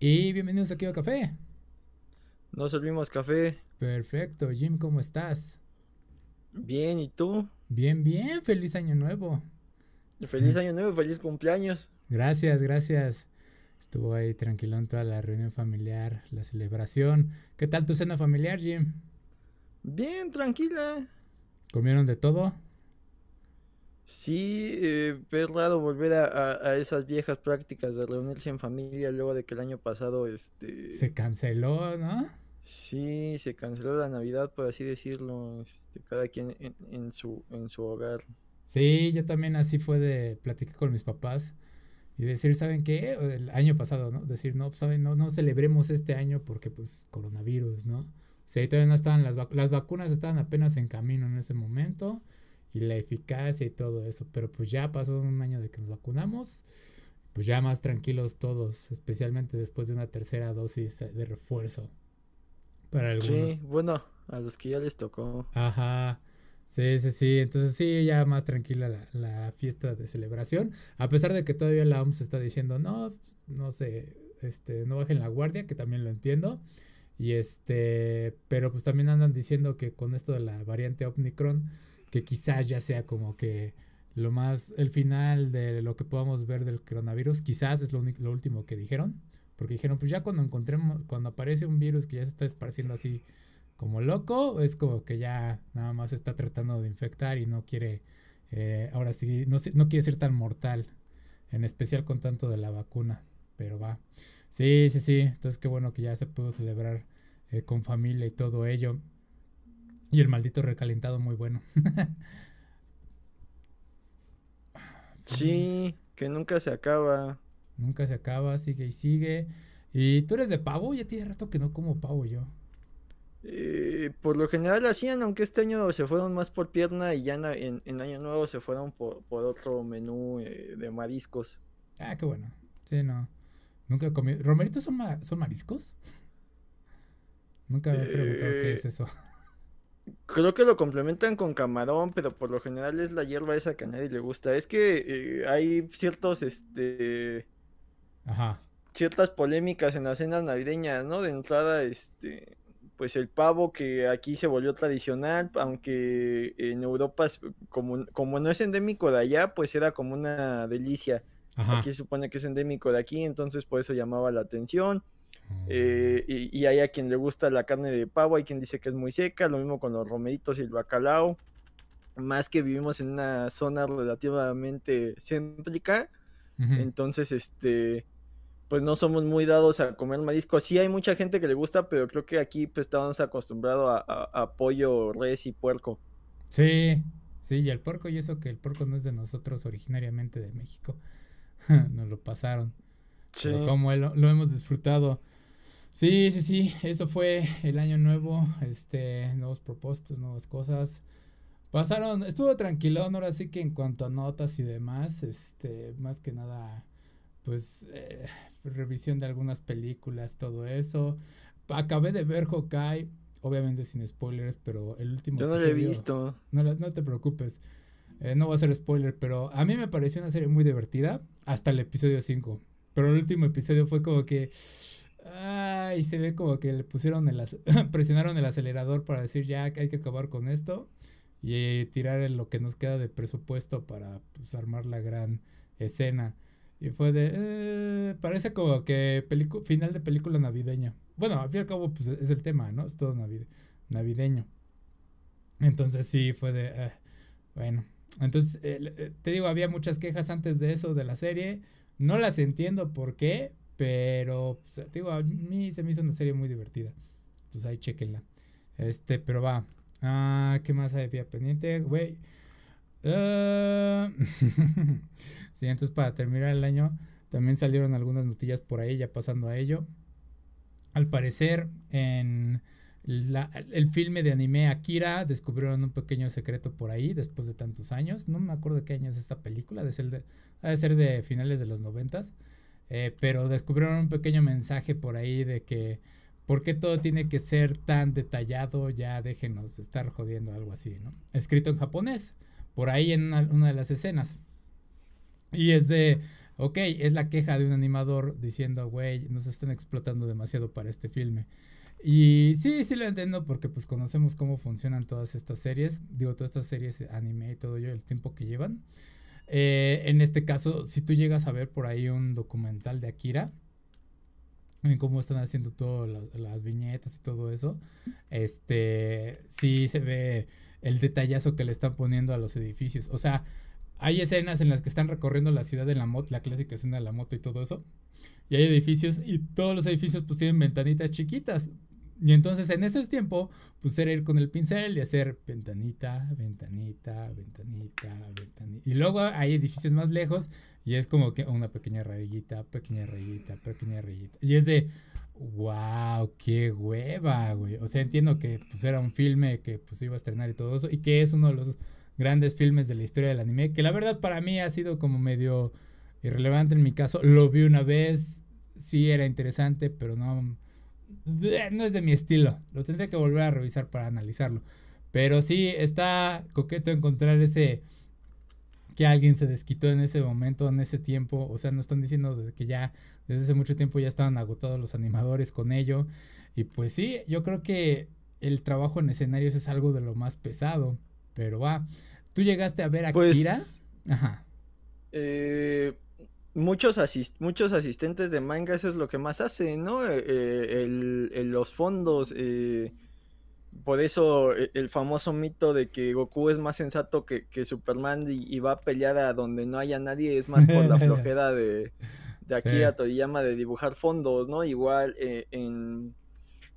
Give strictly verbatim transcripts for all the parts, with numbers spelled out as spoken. Y bienvenidos a Akiba Café. Nos servimos café. Perfecto, Jim, ¿cómo estás? Bien, ¿y tú? Bien, bien, feliz año nuevo. Feliz año nuevo, feliz cumpleaños. Gracias, gracias. Estuvo ahí tranquilón toda la reunión familiar, la celebración. ¿Qué tal tu cena familiar, Jim? Bien, tranquila. ¿Comieron de todo? Sí, eh, es raro volver a, a, a esas viejas prácticas de reunirse en familia luego de que el año pasado este se canceló, ¿no? Sí, se canceló la Navidad, por así decirlo, este, cada quien en, en, su, en su hogar. Sí, yo también así fue de platicar con mis papás y decir, ¿saben qué? El año pasado, ¿no? Decir, no, pues, ¿saben? No, no celebremos este año porque, pues, coronavirus, ¿no? O sea, ahí todavía no estaban las vacunas, las vacunas estaban apenas en camino en ese momento. Y la eficacia y todo eso, pero pues ya pasó un año de que nos vacunamos, pues ya más tranquilos todos, especialmente después de una tercera dosis de refuerzo para algunos. Sí, bueno, a los que ya les tocó. Ajá, sí, sí, sí, entonces sí, ya más tranquila la, la fiesta de celebración, a pesar de que todavía la O M S está diciendo, no, no sé, este, no bajen la guardia, que también lo entiendo, y este, pero pues también andan diciendo que con esto de la variante Omicron, que quizás ya sea como que lo más, el final de lo que podamos ver del coronavirus, quizás es lo, unico, lo último que dijeron, porque dijeron, pues ya cuando encontremos, cuando aparece un virus que ya se está esparciendo así como loco, es como que ya nada más está tratando de infectar y no quiere, eh, ahora sí, no, no quiere ser tan mortal, en especial con tanto de la vacuna, pero va. Sí, sí, sí, entonces qué bueno que ya se pudo celebrar eh, con familia y todo ello. Y el maldito recalentado muy bueno. Sí, que nunca se acaba. Nunca se acaba, sigue y sigue. ¿Y tú eres de pavo? Ya tiene rato que no como pavo yo. Eh, por lo general hacían, aunque este año se fueron más por pierna y ya en, en año nuevo se fueron por, por otro menú eh, de mariscos. Ah, qué bueno. Sí, no. Nunca comí. ¿Romeritos son, ma son mariscos? Nunca me he preguntado eh... qué es eso. Creo que lo complementan con camarón, pero por lo general es la hierba esa que a nadie le gusta. Es que eh, hay ciertos, este... Ajá. Ciertas polémicas en las cenas navideñas, ¿no? De entrada, este... Pues el pavo que aquí se volvió tradicional, aunque en Europa, como, como no es endémico de allá, pues era como una delicia. Ajá. Aquí se supone que es endémico de aquí, entonces por eso llamaba la atención. Eh, y, y hay a quien le gusta la carne de pavo, hay quien dice que es muy seca, lo mismo con los romeritos y el bacalao, más que vivimos en una zona relativamente céntrica, uh-huh. Entonces este pues no somos muy dados a comer marisco, sí hay mucha gente que le gusta, pero creo que aquí pues estábamos acostumbrados a, a, a pollo, res y puerco. Sí, sí, y el puerco, y eso que el puerco no es de nosotros originariamente de México, nos lo pasaron. Sí. Como lo, lo hemos disfrutado. Sí, sí, sí, eso fue el año nuevo, este, nuevos propósitos, nuevas cosas. Pasaron, estuvo tranquilón, ahora sí que en cuanto a notas y demás, este, más que nada, pues, eh, revisión de algunas películas, todo eso. Acabé de ver Hawkeye, obviamente sin spoilers, pero el último... Yo no lo he visto. No, no te preocupes, eh, no voy a hacer spoiler, pero a mí me pareció una serie muy divertida hasta el episodio cinco. Pero el último episodio fue como que... Ay, se ve como que le pusieron el... Presionaron el acelerador para decir ya hay que acabar con esto. Y tirar lo que nos queda de presupuesto para pues, armar la gran escena. Y fue de... Eh, parece como que final de película navideña. Bueno, al fin y al cabo pues, es el tema, ¿no? Es todo navide navideño. Entonces sí, fue de... Eh, bueno, entonces eh, te digo, había muchas quejas antes de eso de la serie... No las entiendo por qué, pero, pues, digo, a mí se me hizo una serie muy divertida. Entonces ahí chequenla. Este, pero va. Ah, ¿qué más había pendiente? Güey. Uh... sí, entonces para terminar el año también salieron algunas notillas por ahí, ya pasando a ello. Al parecer, en la, el filme de anime Akira descubrieron un pequeño secreto por ahí después de tantos años. No me acuerdo qué año es esta película, de ser de, ha de ser de finales de los noventas, eh, pero descubrieron un pequeño mensaje por ahí de que ¿por qué todo tiene que ser tan detallado? Ya déjenos de estar jodiendo, algo así, ¿no? Escrito en japonés, por ahí en una, una de las escenas. Y es de Ok, es la queja de un animador diciendo, güey, nos están explotando demasiado para este filme. Y sí, sí lo entiendo porque pues conocemos cómo funcionan todas estas series. Digo, todas estas series, anime y todo ello, el tiempo que llevan. Eh, en este caso, si tú llegas a ver por ahí un documental de Akira, en cómo están haciendo todas la, las viñetas y todo eso, este, sí se ve el detallazo que le están poniendo a los edificios. O sea, hay escenas en las que están recorriendo la ciudad en la moto, la clásica escena de la moto y todo eso, y hay edificios, y todos los edificios pues tienen ventanitas chiquitas. Y entonces en ese tiempo, pues era ir con el pincel y hacer ventanita, ventanita, ventanita, ventanita. Y luego hay edificios más lejos y es como que una pequeña rayita, pequeña rayita, pequeña rayita. Y es de, wow, qué hueva, güey. O sea, entiendo que pues era un filme que pues iba a estrenar y todo eso. Y que es uno de los grandes filmes de la historia del anime. Que la verdad para mí ha sido como medio irrelevante en mi caso. Lo vi una vez, sí era interesante, pero no... no es de mi estilo, lo tendré que volver a revisar para analizarlo, pero sí está coqueto encontrar ese que alguien se desquitó en ese momento, en ese tiempo. O sea, nos están diciendo de que ya desde hace mucho tiempo ya estaban agotados los animadores con ello, y pues sí, yo creo que el trabajo en escenarios es algo de lo más pesado, pero va. Ah, ¿tú llegaste a ver a pues, Akira? Ajá. Eh... Muchos, asist muchos asistentes de manga, eso es lo que más hacen, ¿no? Eh, el, el, los fondos, eh, por eso el famoso mito de que Goku es más sensato que, que Superman y, y va a pelear a donde no haya nadie, es más por la flojera de, de Akira Toriyama de dibujar fondos, ¿no? Igual eh, en,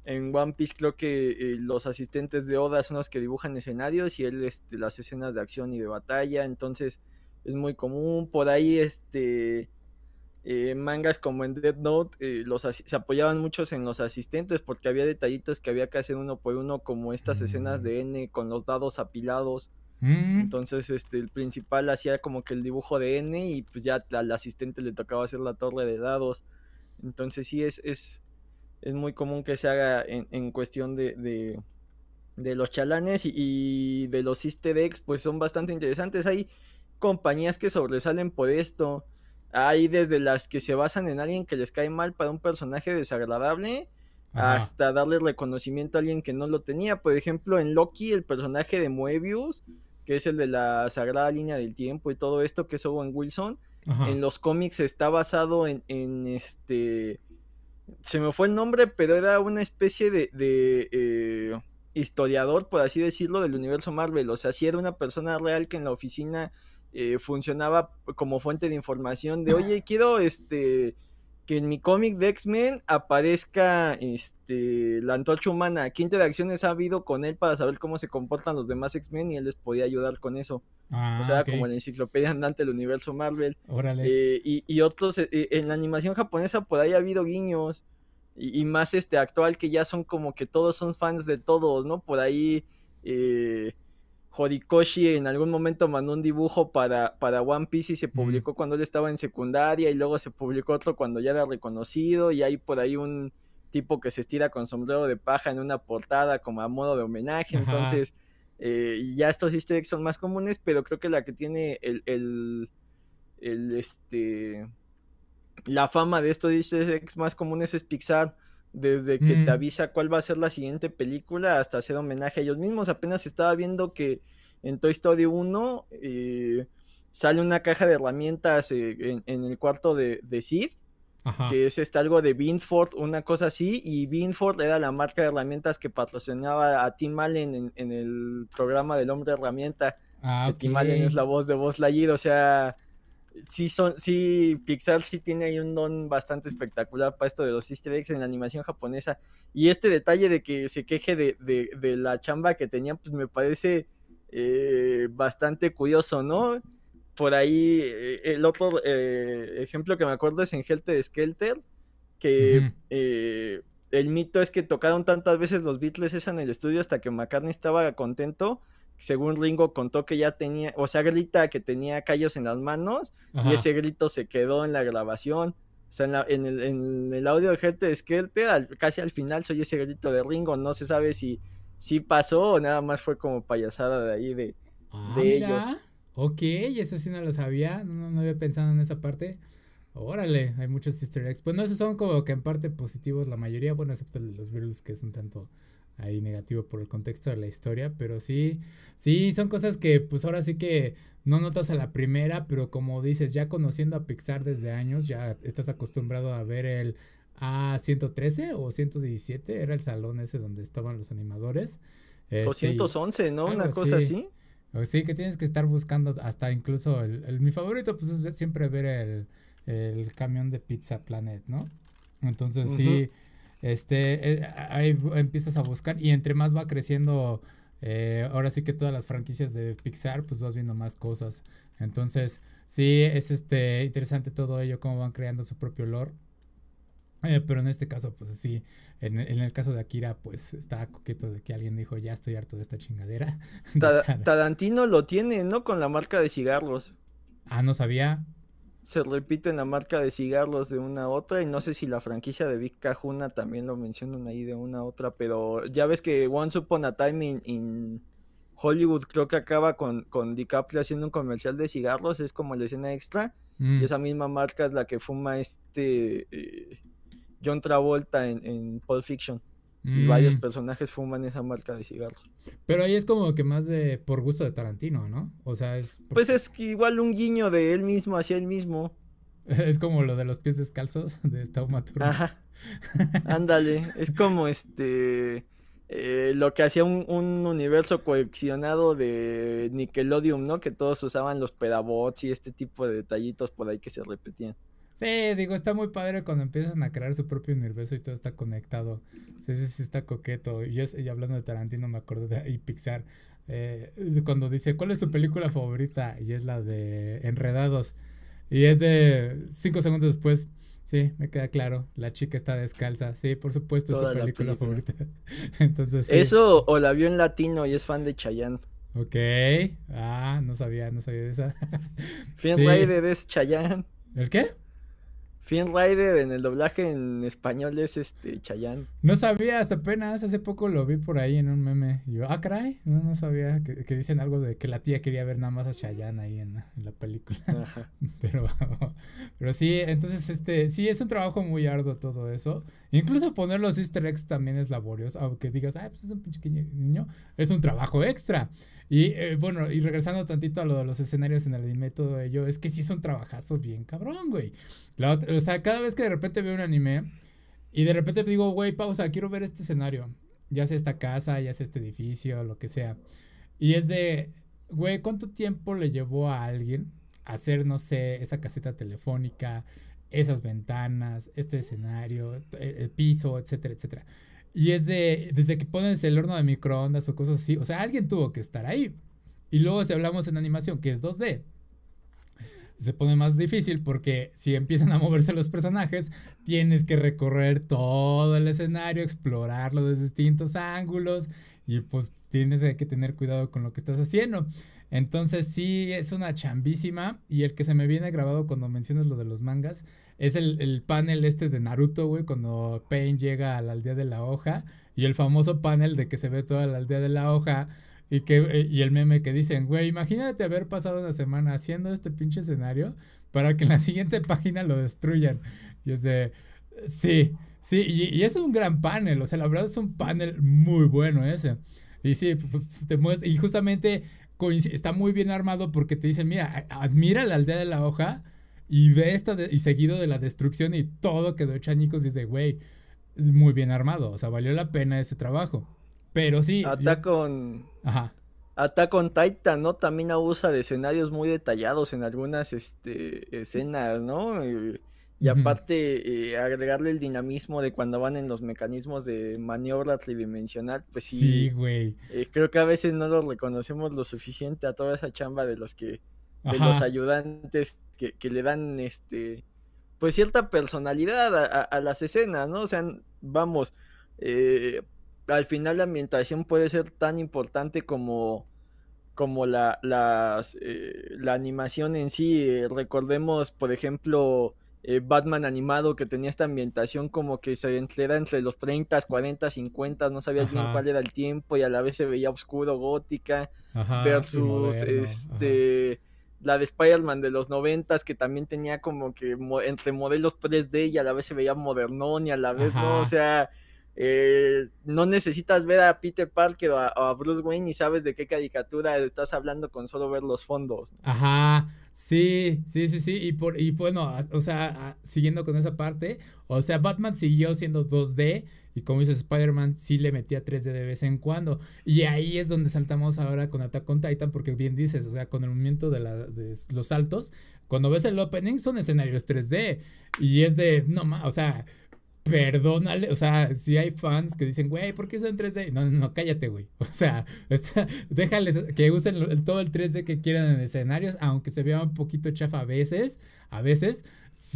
en One Piece creo que eh, los asistentes de Oda son los que dibujan escenarios y él este, las escenas de acción y de batalla, entonces... es muy común. Por ahí este eh, mangas como en Death Note eh, los se apoyaban muchos en los asistentes porque había detallitos que había que hacer uno por uno, como estas mm. escenas de N con los dados apilados. mm. Entonces este el principal hacía como que el dibujo de N y pues ya al asistente le tocaba hacer la torre de dados. Entonces sí es es, es muy común que se haga en, en cuestión de, de, de los chalanes y, y de los easter eggs, pues son bastante interesantes. Ahí compañías que sobresalen por esto, hay desde las que se basan en alguien que les cae mal para un personaje desagradable, ajá, hasta darle reconocimiento a alguien que no lo tenía. Por ejemplo, en Loki, el personaje de Moebius, que es el de la sagrada línea del tiempo y todo esto, que es Owen Wilson, ajá, en los cómics está basado en, en este... se me fue el nombre, pero era una especie de, de eh, historiador, por así decirlo, del universo Marvel. O sea, sí era una persona real que en la oficina... Eh, funcionaba como fuente de información de, oye, quiero este que en mi cómic de X-Men aparezca este la antorcha humana, ¿qué interacciones ha habido con él para saber cómo se comportan los demás X-Men? Y él les podía ayudar con eso. Ah, o sea, okay, como la enciclopedia andante del universo Marvel. Órale. Eh, y, y otros, eh, en la animación japonesa por ahí ha habido guiños, y, y más este actual, que ya son como que todos son fans de todos, ¿no? Por ahí... Eh, Horikoshi en algún momento mandó un dibujo para, para One Piece y se publicó mm. cuando él estaba en secundaria, y luego se publicó otro cuando ya era reconocido, y hay por ahí un tipo que se estira con sombrero de paja en una portada como a modo de homenaje. Ajá. Entonces eh, ya estos easter eggs son más comunes, pero creo que la que tiene el, el, el este la fama de estos easter eggs más comunes es Pixar. Desde que mm. te avisa cuál va a ser la siguiente película hasta hacer homenaje a ellos mismos. Apenas estaba viendo que en Toy Story uno eh, sale una caja de herramientas eh, en, en el cuarto de, de Sid, ajá, que es este, algo de Binford, una cosa así, y Binford era la marca de herramientas que patrocinaba a Tim Allen en, en el programa del Hombre Herramienta. Ah, okay. Tim Allen es la voz de Buzz Lightyear, o sea... Sí, son, sí, Pixar sí tiene ahí un don bastante espectacular para esto de los easter eggs en la animación japonesa. Y este detalle de que se queje de, de, de la chamba que tenían, pues me parece eh, bastante curioso, ¿no? Por ahí, eh, el otro eh, ejemplo que me acuerdo es en Helter Skelter, que uh-huh. eh, el mito es que tocaron tantas veces los Beatles esa en el estudio hasta que McCartney estaba contento. Según Ringo contó que ya tenía, o sea, grita que tenía callos en las manos, ajá, y ese grito se quedó en la grabación. O sea, en, la, en, el, en el audio de Helter Skelter, al, casi al final se oye ese grito de Ringo. No se sabe si, si pasó o nada más fue como payasada de ahí de, ah, de ellos. Ok, eso sí no lo sabía, no, no había pensado en esa parte. Órale, hay muchos easter eggs. Pues no, esos son como que en parte positivos la mayoría, bueno, excepto el de los Beatles, que es un tanto ahí negativo por el contexto de la historia, pero sí, sí, son cosas que pues ahora sí que no notas a la primera, pero como dices, ya conociendo a Pixar desde años, ya estás acostumbrado a ver el A ciento trece o ciento diecisiete, era el salón ese donde estaban los animadores. Eh, doscientos once, sí, ¿no? Una cosa así. así. Sí, que tienes que estar buscando hasta incluso, el, el mi favorito pues es siempre ver el, el camión de Pizza Planet, ¿no? Entonces uh-huh. sí... Este, eh, ahí empiezas a buscar y entre más va creciendo, eh, ahora sí que todas las franquicias de Pixar, pues vas viendo más cosas. Entonces, sí, es este interesante todo ello, cómo van creando su propio lore. Eh, pero en este caso, pues sí, en, en el caso de Akira, pues está coqueto de que alguien dijo, ya estoy harto de esta chingadera. Ta- Tarantino lo tiene, ¿no? Con la marca de cigarros. Ah, no sabía. Se repiten la marca de cigarros de una a otra, y no sé si la franquicia de Big Kahuna también lo mencionan ahí de una a otra, pero ya ves que Once Upon a Time in, in Hollywood creo que acaba con, con DiCaprio haciendo un comercial de cigarros, es como la escena extra, mm. y esa misma marca es la que fuma este eh, John Travolta en, en Pulp Fiction. Mm. Y varios personajes fuman esa marca de cigarros. Pero ahí es como que más de por gusto de Tarantino, ¿no? O sea, es... Por... Pues es que igual un guiño de él mismo hacia él mismo. Es como lo de los pies descalzos de Uma Thurman. Ajá, ándale. Es como este... Eh, lo que hacía un, un universo coleccionado de Nickelodeon, ¿no? Que todos usaban los pedabots y este tipo de detallitos por ahí que se repetían. Sí, digo, está muy padre cuando empiezan a crear su propio universo y todo está conectado. Sí, sí, sí, está coqueto. Y, es, y hablando de Tarantino, me acuerdo de y Pixar. Eh, cuando dice, ¿cuál es su película favorita? Y es la de Enredados. Y es de cinco segundos después. Sí, me queda claro. La chica está descalza. Sí, por supuesto, es tu película, película favorita. Entonces, sí. Eso o la vio en latino y es fan de Chayanne. Ok. Ah, no sabía, no sabía de esa. Fin sí. Rider es Chayanne. ¿El qué? Finn Rider en el doblaje en español es este Chayanne. No sabía, hasta apenas hace poco lo vi por ahí en un meme. Y yo, ah, caray, no, no sabía que, que dicen algo de que la tía quería ver nada más a Chayanne ahí en, en la película. Ajá. Pero, pero sí, entonces este, sí es un trabajo muy arduo todo eso. Incluso poner los easter eggs también es laborioso, aunque digas, ah, pues es un pinche niño, es un trabajo extra. Y eh, bueno, y regresando tantito a lo de los escenarios en el anime, todo ello, es que sí es un trabajazo bien cabrón, güey. La otra, o sea, cada vez que de repente veo un anime y de repente digo, güey, pausa, quiero ver este escenario. Ya sea esta casa, ya sea este edificio, lo que sea. Y es de, güey, ¿cuánto tiempo le llevó a alguien hacer, no sé, esa caseta telefónica, esas ventanas, este escenario, el piso, etcétera, etcétera? Y es de, desde que pones el horno de microondas o cosas así, o sea, alguien tuvo que estar ahí. Y luego si hablamos en animación, que es dos D, se pone más difícil porque si empiezan a moverse los personajes, tienes que recorrer todo el escenario, explorarlo desde distintos ángulos y pues tienes que tener cuidado con lo que estás haciendo. Entonces sí, es una chambísima. Y el que se me viene grabado cuando mencionas lo de los mangas es el, el panel este de Naruto, güey, cuando Pain llega a la aldea de la hoja y el famoso panel de que se ve toda la aldea de la hoja. Y, que, y el meme que dicen, güey, imagínate haber pasado una semana haciendo este pinche escenario para que en la siguiente página lo destruyan. Y es de, sí, sí, y, y es un gran panel, o sea, la verdad es un panel muy bueno ese. Y sí, pues, te muestra, y justamente está muy bien armado porque te dicen, mira, admira la aldea de la hoja y ve esta, de, y seguido de la destrucción y todo quedó chañicos y dice, güey, es muy bien armado, o sea, valió la pena ese trabajo. Pero sí. Attack on. Ajá. Attack on Titan, ¿no? También abusa de escenarios muy detallados en algunas este, escenas, ¿no? Y, y aparte, eh, agregarle el dinamismo de cuando van en los mecanismos de maniobra tridimensional, pues sí. Sí, güey. Eh, creo que a veces no los reconocemos lo suficiente a toda esa chamba de los que. Ajá. De los ayudantes que, que le dan este. Pues cierta personalidad a, a, a las escenas, ¿no? O sea, vamos. Eh. Al final la ambientación puede ser tan importante como, como la, las, eh, la animación en sí. Eh, recordemos, por ejemplo, eh, Batman animado que tenía esta ambientación como que se era entre los treinta, cuarenta, cincuenta, no sabías Ajá. bien cuál era el tiempo y a la vez se veía oscuro, gótica, Ajá, versus sí, moderno. este... Ajá. la de Spider-Man de los noventas, que también tenía como que mo- entre modelos tres D y a la vez se veía modernón y a la vez, ajá, no, o sea, eh, no necesitas ver a Peter Parker o a, o a Bruce Wayne y sabes de qué caricatura estás hablando con solo ver los fondos, ¿no? Ajá, sí, sí, sí, sí, y, por, y bueno, o sea, siguiendo con esa parte, o sea, Batman siguió siendo dos D, y como dice Spider-Man, sí le metía tres D de vez en cuando. Y ahí es donde saltamos ahora con Attack on Titan, porque bien dices, o sea, con el movimiento de, la, de los saltos, cuando ves el opening son escenarios tres D. Y es de, no más, o sea, perdónale, o sea, si hay fans que dicen, güey, ¿por qué son tres D? No, no, no, cállate, güey. O sea, está, déjales que usen el, todo el tres D que quieran en escenarios, aunque se vea un poquito chafa a veces, a veces,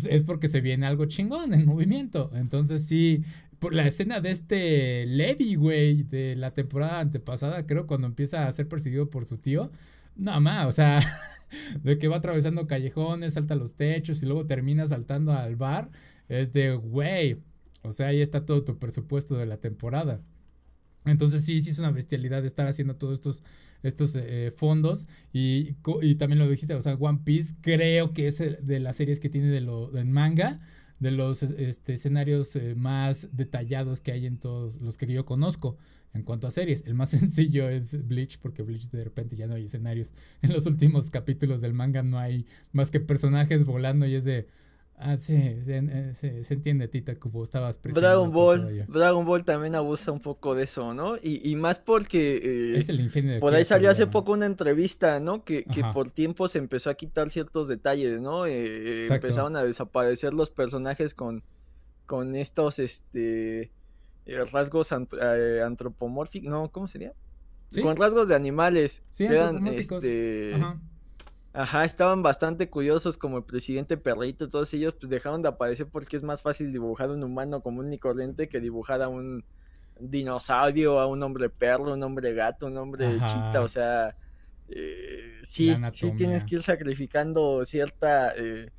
es porque se viene algo chingón en movimiento. Entonces sí... Por la escena de este Levi, güey, de la temporada antepasada, creo, cuando empieza a ser perseguido por su tío. No, ma, o sea, de que va atravesando callejones, salta los techos y luego termina saltando al bar. Es de, güey, o sea, ahí está todo tu presupuesto de la temporada. Entonces sí, sí es una bestialidad de estar haciendo todos estos, estos eh, fondos. Y, y también lo dijiste, o sea, One Piece creo que es de las series que tiene de lo del manga, de los este, escenarios eh, más detallados que hay en todos los que yo conozco en cuanto a series. El más sencillo es Bleach, porque Bleach de repente ya no hay escenarios. En los últimos capítulos del manga no hay más que personajes volando y es de... Ah, sí, se, se, se entiende, Tita, como estabas presionando. Dragon Ball, Dragon Ball también abusa un poco de eso, ¿no? Y, y más porque... Eh, es el ingenio de por ahí salió hace poco una entrevista, ¿no? Que, que por tiempo se empezó a quitar ciertos detalles, ¿no? Eh, empezaron a desaparecer los personajes con, con estos este eh, rasgos ant, eh, antropomórficos, ¿no? ¿Cómo sería? ¿Sí? Con rasgos de animales. Sí, antropomórficos. Este, ajá. Ajá, estaban bastante curiosos como el presidente perrito, todos ellos pues dejaron de aparecer porque es más fácil dibujar a un humano común y corriente que dibujar a un dinosaurio, a un hombre perro, un hombre gato, un hombre ajá, chita, o sea, eh, sí, sí tienes que ir sacrificando cierta, eh,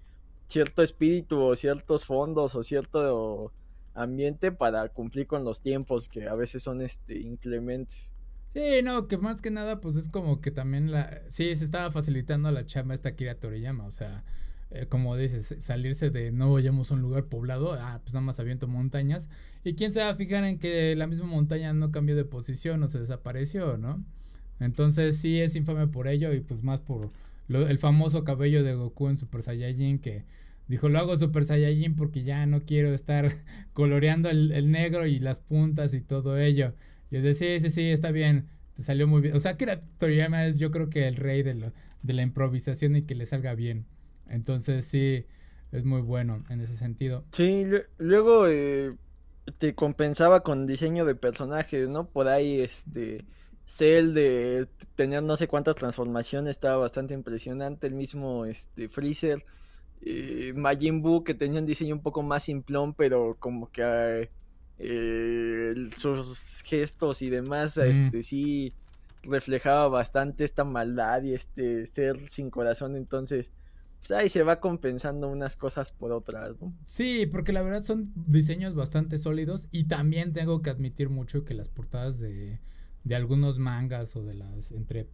cierto espíritu o ciertos fondos o cierto ambiente para cumplir con los tiempos que a veces son este inclementes. Sí, no, que más que nada, pues es como que también la... Sí, se estaba facilitando la chamba esta Akira Toriyama, o sea, eh, como dices, salirse de no vayamos a un lugar poblado, ah, pues nada más aviento montañas, y quién se va a fijar en que la misma montaña no cambió de posición o se desapareció, ¿no? Entonces sí es infame por ello y pues más por lo, el famoso cabello de Goku en Super Saiyajin que... Dijo, lo hago Super Saiyajin porque ya no quiero estar coloreando el, el negro y las puntas y todo ello. Y es de, sí, sí, sí, está bien, te salió muy bien. O sea, que Toriyama es, yo creo que el rey de, lo, de la improvisación y que le salga bien. Entonces, sí, es muy bueno en ese sentido. Sí, luego eh, te compensaba con diseño de personajes, ¿no? Por ahí, este, Cell de tener no sé cuántas transformaciones, estaba bastante impresionante. El mismo este Freezer, eh, Majin Buu, que tenía un diseño un poco más simplón, pero como que... Eh, Eh, sus gestos y demás, mm. este sí reflejaba bastante esta maldad y este ser sin corazón, entonces pues ahí se va compensando unas cosas por otras, ¿no? Sí, porque la verdad son diseños bastante sólidos y también tengo que admitir mucho que las portadas de, de algunos mangas o de las entre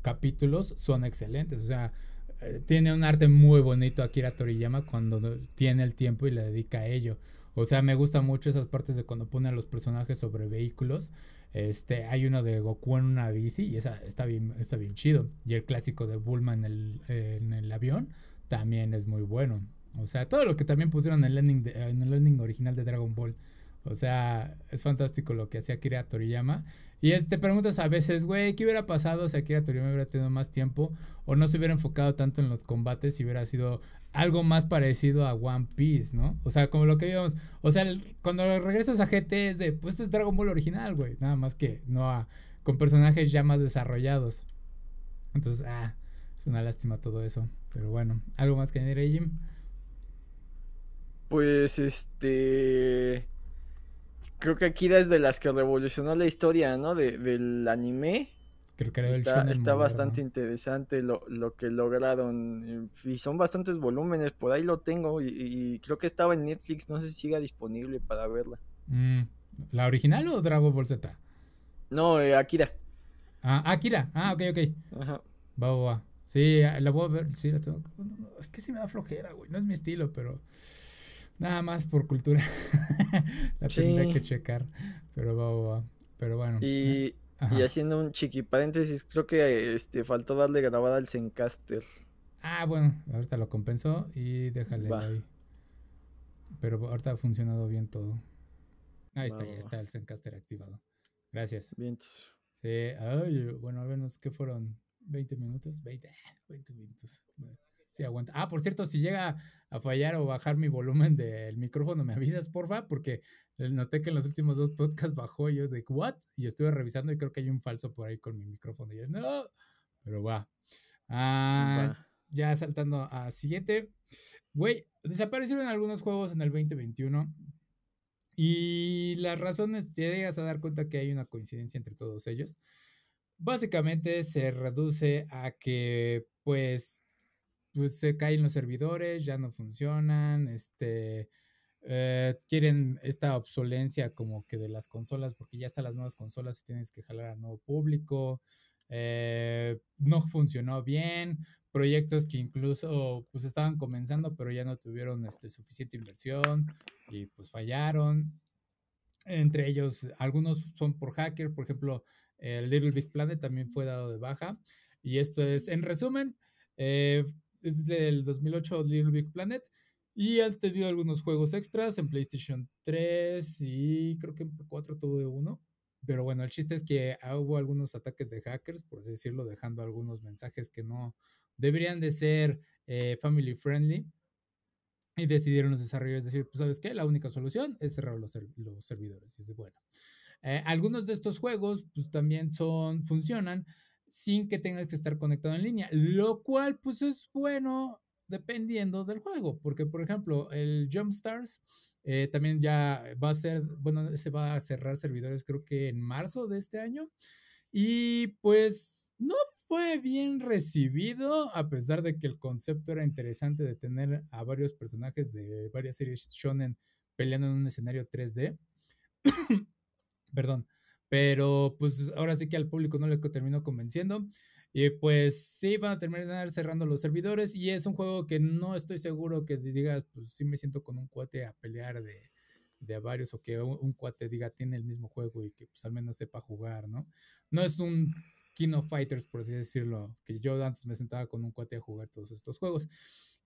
capítulos son excelentes, o sea, eh, tiene un arte muy bonito Akira Toriyama cuando tiene el tiempo y le dedica a ello. O sea, me gustan mucho esas partes de cuando ponen a los personajes sobre vehículos. Este, hay uno de Goku en una bici y esa está bien, está bien chido. Y el clásico de Bulma en el, eh, en el avión también es muy bueno. O sea, todo lo que también pusieron en el ending, de, en el ending original de Dragon Ball. O sea, es fantástico lo que hacía Akira Toriyama. Y es, te preguntas a veces, güey, ¿qué hubiera pasado si Akira Toriyama hubiera tenido más tiempo? O no se hubiera enfocado tanto en los combates si hubiera sido algo más parecido a One Piece, ¿no? O sea, como lo que vimos. O sea, el, cuando regresas a G T es de, pues es Dragon Ball original, güey. Nada más que no a, con personajes ya más desarrollados. Entonces, ah, es una lástima todo eso. Pero bueno, ¿algo más que añadir, Jim? Pues, este... creo que Akira es de las que revolucionó la historia, ¿no? De, del anime. Creo que era del shonen. Está bastante interesante lo, lo que lograron. Y son bastantes volúmenes, por ahí lo tengo. Y, y creo que estaba en Netflix, no sé si siga disponible para verla. Mm. ¿La original o Dragon Ball Z? No, eh, Akira. Ah, Akira. Ah, ok, ok. Ajá. Va, va, va. Sí, la voy a ver, sí, la tengo. Es que sí me da flojera, güey, no es mi estilo, pero nada más por cultura la sí. tendré que checar, pero va, va, va. Pero bueno. Y, y haciendo un chiqui paréntesis, creo que este faltó darle grabada al Zencaster. Ah, bueno, ahorita lo compensó y déjale ahí. Pero ahorita ha funcionado bien todo. Ahí está, ah, ya está el Zencaster activado. Gracias. Bien. Sí, ay, bueno, a vernos, ¿qué fueron? ¿veinte minutos? veinte, veinte minutos. Sí, aguanta. Ah, por cierto, si llega a fallar o bajar mi volumen del micrófono, me avisas, porfa, porque noté que en los últimos dos podcasts bajó y yo de, ¿what? Y estuve revisando y creo que hay un falso por ahí con mi micrófono. Y yo, no, pero va. Ah, va. Ya saltando a siguiente. Güey, desaparecieron algunos juegos en el veinte veintiuno. Y las razones, te llegas a dar cuenta que hay una coincidencia entre todos ellos. Básicamente se reduce a que, pues, pues se caen los servidores, ya no funcionan, este, eh, quieren esta obsolencia como que de las consolas, porque ya están las nuevas consolas y tienes que jalar a nuevo público, eh, no funcionó bien, proyectos que incluso pues estaban comenzando pero ya no tuvieron este, suficiente inversión y pues fallaron, entre ellos algunos son por hacker, por ejemplo, el Little Big Planet también fue dado de baja. Y esto es, en resumen, eh, es del dos mil ocho Little Big Planet. Y han tenido algunos juegos extras en PlayStation tres y creo que en cuatro tuve uno. Pero bueno, el chiste es que hubo algunos ataques de hackers, por así decirlo, dejando algunos mensajes que no deberían de ser eh, family friendly. Y decidieron los desarrolladores decir, pues ¿sabes qué? La única solución es cerrar los, serv- los servidores. Y es bueno. Eh, algunos de estos juegos pues también son, funcionan sin que tengas que estar conectado en línea, lo cual pues es bueno dependiendo del juego, porque por ejemplo el Jump Stars eh, también ya va a ser, bueno, se va a cerrar servidores creo que en marzo de este año y pues no fue bien recibido a pesar de que el concepto era interesante de tener a varios personajes de varias series shonen peleando en un escenario tres D. Perdón, pero pues ahora sí que al público no le terminó convenciendo y pues sí van a terminar cerrando los servidores y es un juego que no estoy seguro que digas, pues sí me siento con un cuate a pelear de, de a varios o que un, un cuate diga tiene el mismo juego y que pues al menos sepa jugar, ¿no? No es un King of Fighters, por así decirlo, que yo antes me sentaba con un cuate a jugar todos estos juegos.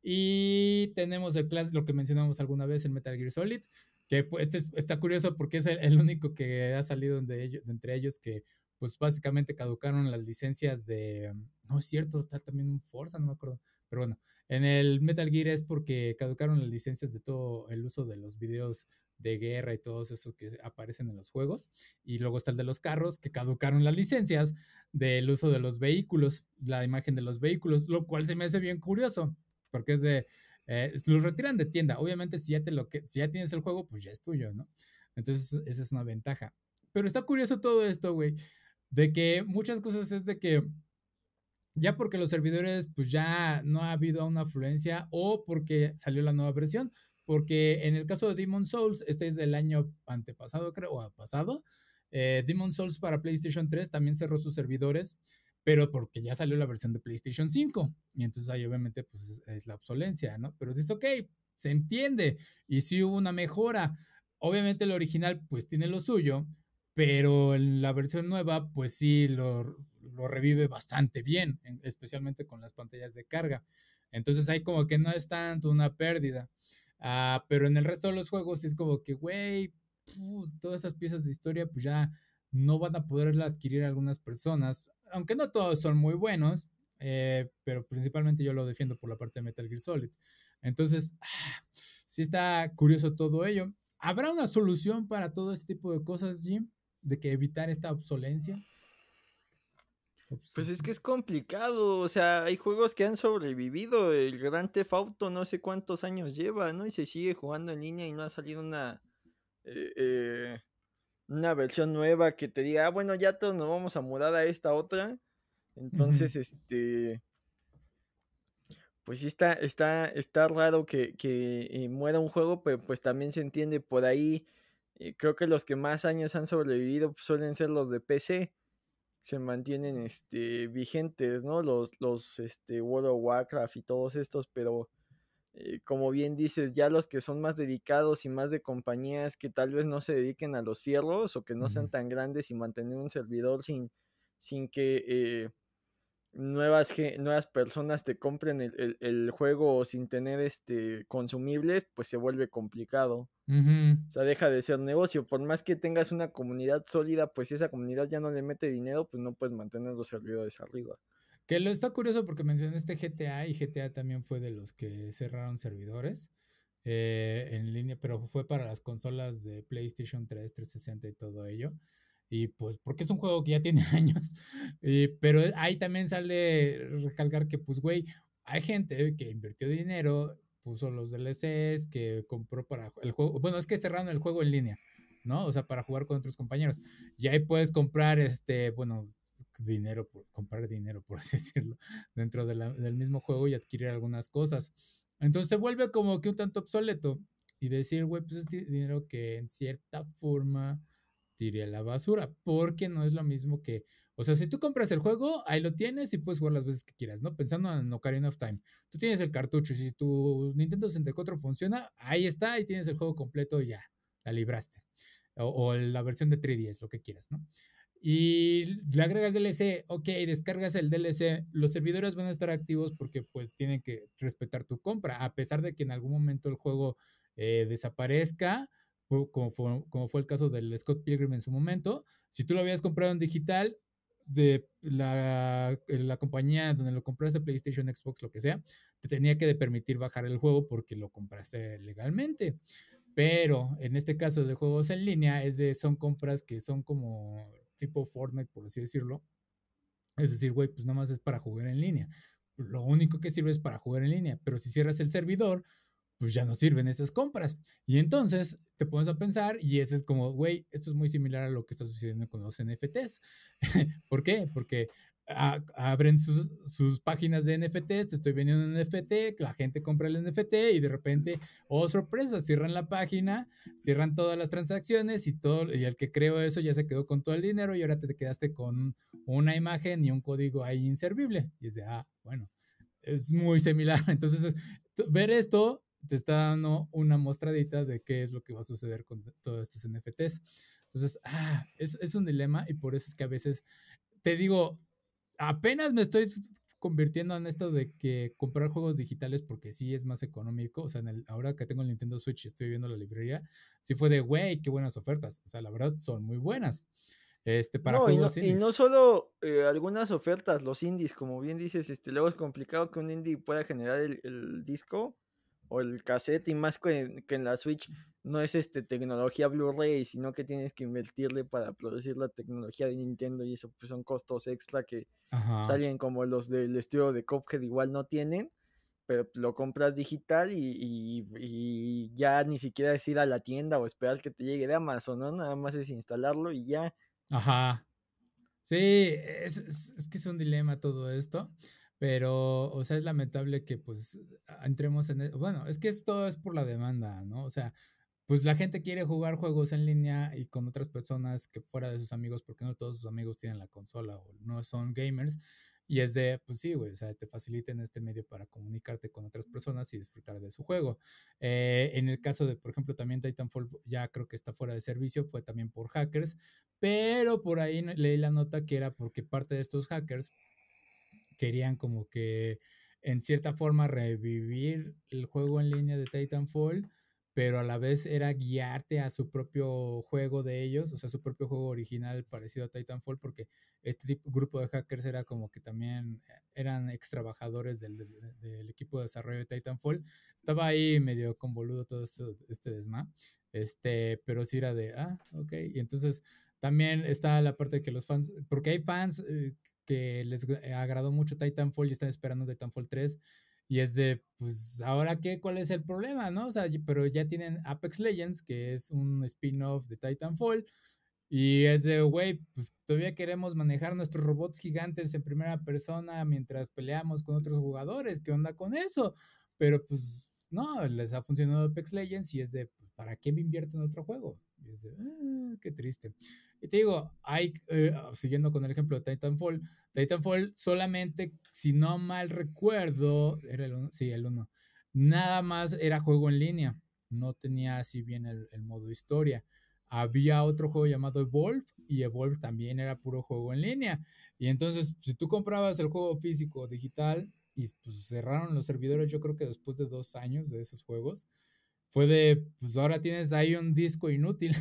Y tenemos el clásico, lo que mencionamos alguna vez, el Metal Gear Solid, que este está curioso porque es el, el único que ha salido de ellos, de entre ellos que pues básicamente caducaron las licencias de... No es cierto, está también un Forza, no me acuerdo. Pero bueno, en el Metal Gear es porque caducaron las licencias de todo el uso de los videos de guerra y todos esos que aparecen en los juegos. Y luego está el de los carros, que caducaron las licencias del uso de los vehículos, la imagen de los vehículos, lo cual se me hace bien curioso porque es de... Eh, los retiran de tienda, obviamente si ya, te lo que, si ya tienes el juego, pues ya es tuyo, ¿no? Entonces esa es una ventaja. Pero está curioso todo esto, güey, de que muchas cosas es de que ya porque los servidores pues ya no ha habido una afluencia o porque salió la nueva versión, porque en el caso de Demon Souls, este es del año antepasado creo, o pasado, eh, Demon Souls para PlayStation tres también cerró sus servidores, pero porque ya salió la versión de PlayStation cinco, y entonces ahí obviamente pues es, es la obsolencia, ¿no? Pero dices, ok, se entiende, y sí hubo una mejora, obviamente el original pues tiene lo suyo, pero la versión nueva pues sí lo, lo revive bastante bien, especialmente con las pantallas de carga, entonces ahí como que no es tanto una pérdida, ah, pero en el resto de los juegos es como que, güey, todas esas piezas de historia pues ya no van a poderla adquirir algunas personas, aunque no todos son muy buenos, eh, pero principalmente yo lo defiendo por la parte de Metal Gear Solid. Entonces, ah, sí está curioso todo ello. ¿Habrá una solución para todo este tipo de cosas, Jim? ¿De que evitar esta obsolencia? Obsolencia. Pues es que es complicado, o sea, hay juegos que han sobrevivido, el Grand Theft Auto no sé cuántos años lleva, ¿no? Y se sigue jugando en línea y no ha salido una... Eh, eh... una versión nueva que te diga, ah, bueno, ya todos nos vamos a mudar a esta otra. Entonces, uh-huh. este... Pues sí está, está, está raro que, que eh, muera un juego, pero pues también se entiende por ahí. Eh, creo que los que más años han sobrevivido pues, suelen ser los de P C. se mantienen este, vigentes, ¿no? Los, los este, World of Warcraft y todos estos, pero eh, como bien dices, ya los que son más dedicados y más de compañías que tal vez no se dediquen a los fierros o que no sean tan grandes y mantener un servidor sin, sin que... Eh, Nuevas, nuevas personas te compren el, el, el juego sin tener este consumibles, pues se vuelve complicado. Uh-huh. O sea, deja de ser negocio. Por más que tengas una comunidad sólida, pues si esa comunidad ya no le mete dinero, pues no puedes mantener los servidores arriba. Que lo está curioso porque mencionaste G T A, y G T A también fue de los que cerraron servidores eh, en línea, pero fue para las consolas de PlayStation tres, trescientos sesenta y todo ello. Y pues porque es un juego que ya tiene años, y, pero ahí también sale recalcar que pues güey, hay gente que invirtió dinero, puso los D L Cs, que compró para el juego, bueno es que cerraron el juego en línea, ¿no? O sea, para jugar con otros compañeros, y ahí puedes comprar este, bueno, dinero, comprar dinero por así decirlo, dentro de la, del mismo juego y adquirir algunas cosas, entonces se vuelve como que un tanto obsoleto, y decir güey, pues es dinero que en cierta forma... iría a la basura, porque no es lo mismo que, o sea, si tú compras el juego ahí lo tienes y puedes jugar las veces que quieras, ¿no? Pensando en Ocarina of Time, tú tienes el cartucho y si tu Nintendo sesenta y cuatro funciona, ahí está, ahí tienes el juego completo y ya, la libraste, o, o la versión de tres D S, lo que quieras, ¿no? Y le agregas D L C, ok, descargas el D L C, los servidores van a estar activos porque pues tienen que respetar tu compra, a pesar de que en algún momento el juego eh, desaparezca, Como fue, como fue el caso del Scott Pilgrim en su momento, si tú lo habías comprado en digital, de la, la compañía donde lo compraste, PlayStation, Xbox, lo que sea, te tenía que permitir bajar el juego porque lo compraste legalmente. Pero en este caso de juegos en línea, es de, son compras que son como tipo Fortnite, por así decirlo. Es decir, güey, pues nada más es para jugar en línea. Lo único que sirve es para jugar en línea, pero si cierras el servidor... pues ya no sirven estas compras. Y entonces te pones a pensar y ese es como, güey, esto es muy similar a lo que está sucediendo con los N F Ts. ¿Por qué? Porque a, abren sus, sus páginas de N F Ts, te estoy vendiendo un N F T, la gente compra el N F T y de repente, oh sorpresa, cierran la página, cierran todas las transacciones y, todo, y el que creó eso ya se quedó con todo el dinero y ahora te quedaste con una imagen y un código ahí inservible. Y es de, ah, bueno, es muy similar. Entonces, ver esto... te está dando una mostradita de qué es lo que va a suceder con todos estos N F Ts. Entonces, ah, es, es un dilema y por eso es que a veces te digo, apenas me estoy convirtiendo en esto de que comprar juegos digitales porque sí es más económico. O sea, en el, ahora que tengo el Nintendo Switch y estoy viendo la librería, sí fue de, güey, qué buenas ofertas. O sea, la verdad son muy buenas. Este, para no, juegos y no, indies. Y no solo eh, algunas ofertas, los indies, como bien dices, este, luego es complicado que un indie pueda generar el, el disco o el cassette, y más que en la Switch no es este tecnología Blu-ray, sino que tienes que invertirle para producir la tecnología de Nintendo, y eso pues son costos extra que ajá, salen como los del estudio de Cuphead, igual no tienen, pero lo compras digital y, y, y ya ni siquiera es ir a la tienda o esperar que te llegue de Amazon, ¿no? Nada más es instalarlo y ya. Ajá. Sí, es, es, es que es un dilema todo esto. Pero, o sea, es lamentable que, pues, entremos en... Bueno, es que esto es por la demanda, ¿no? O sea, pues la gente quiere jugar juegos en línea y con otras personas que fuera de sus amigos, porque no todos sus amigos tienen la consola o no son gamers. Y es de, pues sí, güey, o sea, te faciliten este medio para comunicarte con otras personas y disfrutar de su juego. Eh, en el caso de, por ejemplo, también Titanfall, ya creo que está fuera de servicio, fue también por hackers. Pero por ahí leí la nota que era porque parte de estos hackers... querían como que en cierta forma revivir el juego en línea de Titanfall, pero a la vez era guiarte a su propio juego de ellos, o sea, su propio juego original parecido a Titanfall, porque este tipo, grupo de hackers era como que también eran ex trabajadores del, del, del equipo de desarrollo de Titanfall. Estaba ahí medio convoludo todo esto, este desma, este, pero sí era de, ah, ok. Y entonces también está la parte de que los fans, porque hay fans... Eh, que les agradó mucho Titanfall y están esperando Titanfall tres y es de, pues, ¿ahora qué? ¿Cuál es el problema? ¿No? O sea, pero ya tienen Apex Legends, que es un spin-off de Titanfall y es de, güey, pues todavía queremos manejar nuestros robots gigantes en primera persona mientras peleamos con otros jugadores, ¿qué onda con eso? Pero, pues, no, les ha funcionado Apex Legends y es de, ¿para qué me invierto en otro juego? Y es de, ah, qué triste. Y te digo, hay, eh, siguiendo con el ejemplo de Titanfall, Titanfall solamente, si no mal recuerdo, era el uno, sí, el uno, nada más era juego en línea, no tenía así bien el, el modo historia. Había otro juego llamado Evolve, y Evolve también era puro juego en línea. Y entonces, si tú comprabas el juego físico o digital, y pues cerraron los servidores, yo creo que después de dos años de esos juegos, fue de, pues ahora tienes ahí un disco inútil,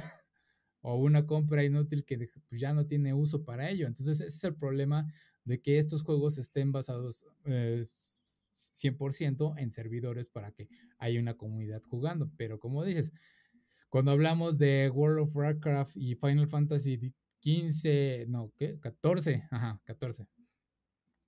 o una compra inútil que pues, ya no tiene uso para ello. Entonces, ese es el problema de que estos juegos estén basados eh, cien por ciento en servidores para que haya una comunidad jugando. Pero como dices, cuando hablamos de World of Warcraft y Final Fantasy quince, no, ¿qué? catorce, ajá, catorce.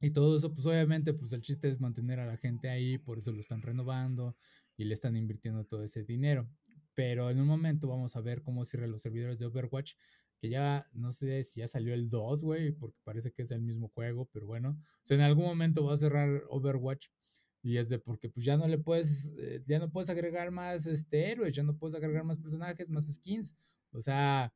Y todo eso, pues obviamente, pues el chiste es mantener a la gente ahí, por eso lo están renovando y le están invirtiendo todo ese dinero. Pero en un momento vamos a ver cómo cierran los servidores de Overwatch, que ya, no sé si ya salió el dos, güey, porque parece que es el mismo juego, pero bueno. O sea, en algún momento va a cerrar Overwatch. Y es de porque pues ya no le puedes, ya no puedes agregar más este, héroes, ya no puedes agregar más personajes, más skins. O sea,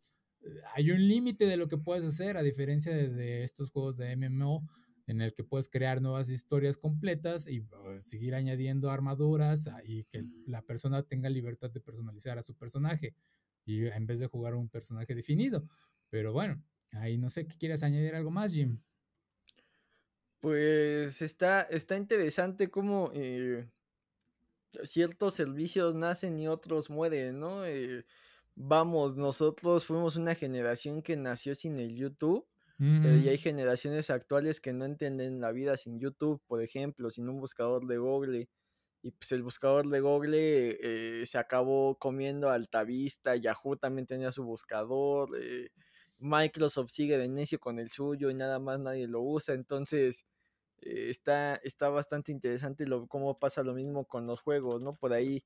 hay un límite de lo que puedes hacer, a diferencia de, de estos juegos de M M O, en el que puedes crear nuevas historias completas y uh, seguir añadiendo armaduras y que la persona tenga libertad de personalizar a su personaje, y en vez de jugar un personaje definido. Pero bueno, ahí no sé, ¿qué quieres añadir algo más, Jim? Pues está, está interesante cómo eh, ciertos servicios nacen y otros mueren, ¿no? Eh, vamos, nosotros fuimos una generación que nació sin el YouTube, mm-hmm. eh, y hay generaciones actuales que no entienden la vida sin YouTube, por ejemplo, sin un buscador de Google. Y pues el buscador de Google eh, se acabó comiendo Altavista, Yahoo también tenía su buscador, eh, Microsoft sigue de necio con el suyo y nada más nadie lo usa. Entonces eh, está, está bastante interesante lo, cómo pasa lo mismo con los juegos, ¿no? Por ahí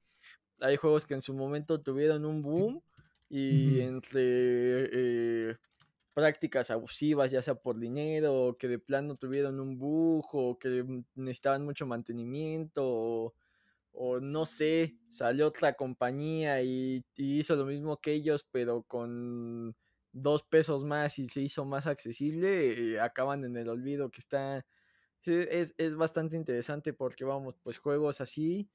hay juegos que en su momento tuvieron un boom y mm. entre eh, prácticas abusivas, ya sea por dinero, o que de plano tuvieron un bug, o que necesitaban mucho mantenimiento, o, o no sé, salió otra compañía y, y hizo lo mismo que ellos, pero con dos pesos más y se hizo más accesible, eh, acaban en el olvido, que está, es, es bastante interesante porque vamos, pues juegos así,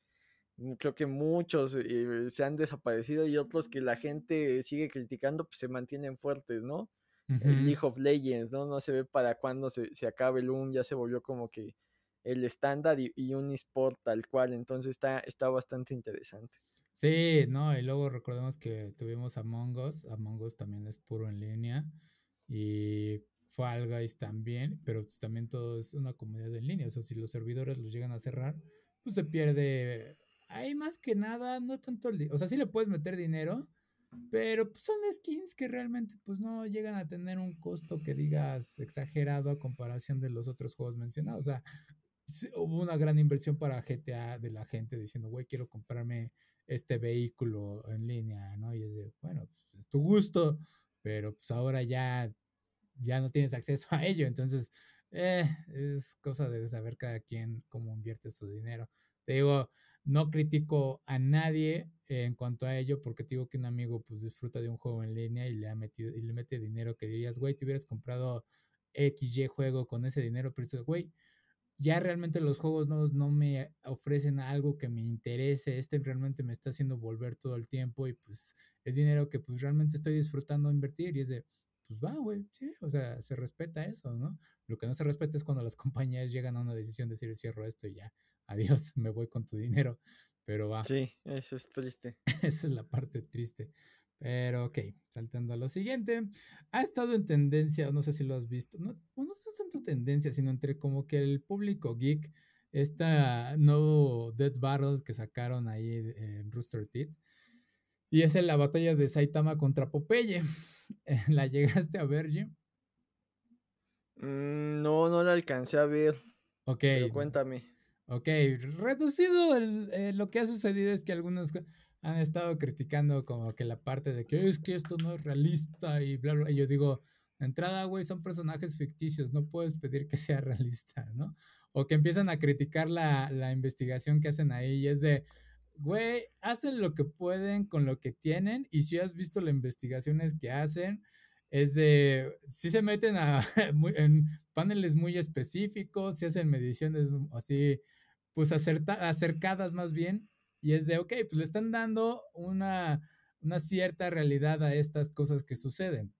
creo que muchos eh, se han desaparecido y otros que la gente sigue criticando, pues se mantienen fuertes, ¿no? Uh-huh. El League of Legends, ¿no? No se ve para cuándo se, se acabe el boom, ya se volvió como que el estándar y, y un esport tal cual, entonces está, está bastante interesante. Sí, no, y luego recordemos que tuvimos Among Us, Among Us también es puro en línea, y Fall Guys también, pero pues también todo es una comunidad en línea, o sea, si los servidores los llegan a cerrar, pues se pierde, ahí más que nada, no tanto, el di- o sea, sí le puedes meter dinero, pero pues son skins que realmente pues no llegan a tener un costo que digas exagerado a comparación de los otros juegos mencionados, o sea, sí, hubo una gran inversión para G T A de la gente diciendo, güey, quiero comprarme este vehículo en línea, ¿no? Y es de, bueno, pues es tu gusto, pero pues ahora ya, ya no tienes acceso a ello, entonces eh, es cosa de saber cada quien cómo invierte su dinero. Te digo, no critico a nadie eh, en cuanto a ello, porque te digo que un amigo pues disfruta de un juego en línea y le ha metido, y le mete dinero que dirías, güey, te hubieras comprado equis y juego con ese dinero, pero eso, güey, ya realmente los juegos no, no me ofrecen algo que me interese, este realmente me está haciendo volver todo el tiempo y pues es dinero que pues realmente estoy disfrutando invertir y es de, pues va, güey, sí, o sea, se respeta eso, ¿no? Lo que no se respeta es cuando las compañías llegan a una decisión de decir, cierro esto y ya, adiós, me voy con tu dinero, pero va. Sí, eso es triste. Esa es la parte triste. Pero ok, saltando a lo siguiente, ha estado en tendencia, no sé si lo has visto, no, no es tanto tendencia, sino entre como que el público geek, esta nuevo Death Battle que sacaron ahí en Rooster Teeth, y es en la batalla de Saitama contra Popeye. ¿La llegaste a ver, Jim? Mm, no, no la alcancé a ver. Ok. Pero cuéntame. Ok, reducido el, eh, lo que ha sucedido es que algunos han estado criticando como que la parte de que es que esto no es realista y bla, bla. Y yo digo, de entrada, güey, son personajes ficticios, no puedes pedir que sea realista, ¿no? O que empiezan a criticar la, la investigación que hacen ahí y es de, güey, hacen lo que pueden con lo que tienen, y si has visto las investigaciones que hacen, es de, si se meten a, en paneles muy específicos, si hacen mediciones así, pues acerta, acercadas más bien, y es de, ok, pues le están dando una, una cierta realidad a estas cosas que suceden,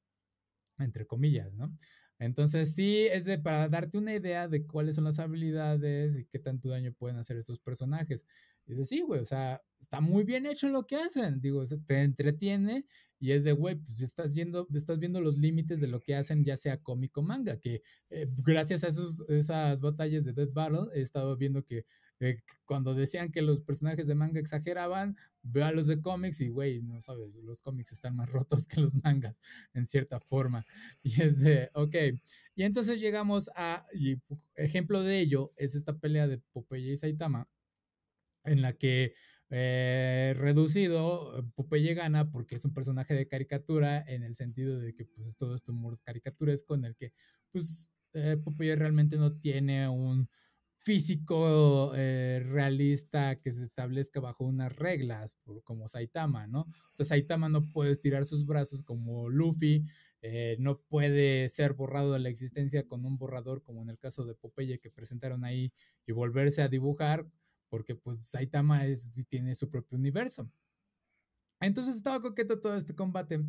entre comillas, ¿no? Entonces sí, es de para darte una idea de cuáles son las habilidades y qué tanto daño pueden hacer estos personajes. Y dices, sí, güey, o sea, está muy bien hecho lo que hacen. Digo, o sea, te entretiene y es de, güey, pues estás, yendo, estás viendo los límites de lo que hacen, ya sea cómico o manga, que eh, gracias a esos, esas batallas de Death Battle he estado viendo que eh, cuando decían que los personajes de manga exageraban, veo a los de cómics y, güey, no sabes, los cómics están más rotos que los mangas, en cierta forma. Y es de, ok. Y entonces llegamos a, y ejemplo de ello es esta pelea de Popeye y Saitama, en la que eh, reducido, Popeye gana porque es un personaje de caricatura, en el sentido de que pues todo este humor caricaturesco en el que pues eh, Popeye realmente no tiene un físico eh, realista que se establezca bajo unas reglas, por, como Saitama, ¿no? O sea, Saitama no puede estirar sus brazos como Luffy, eh, no puede ser borrado de la existencia con un borrador como en el caso de Popeye que presentaron ahí y volverse a dibujar, porque pues Saitama es, tiene su propio universo. Entonces estaba coqueto todo este combate,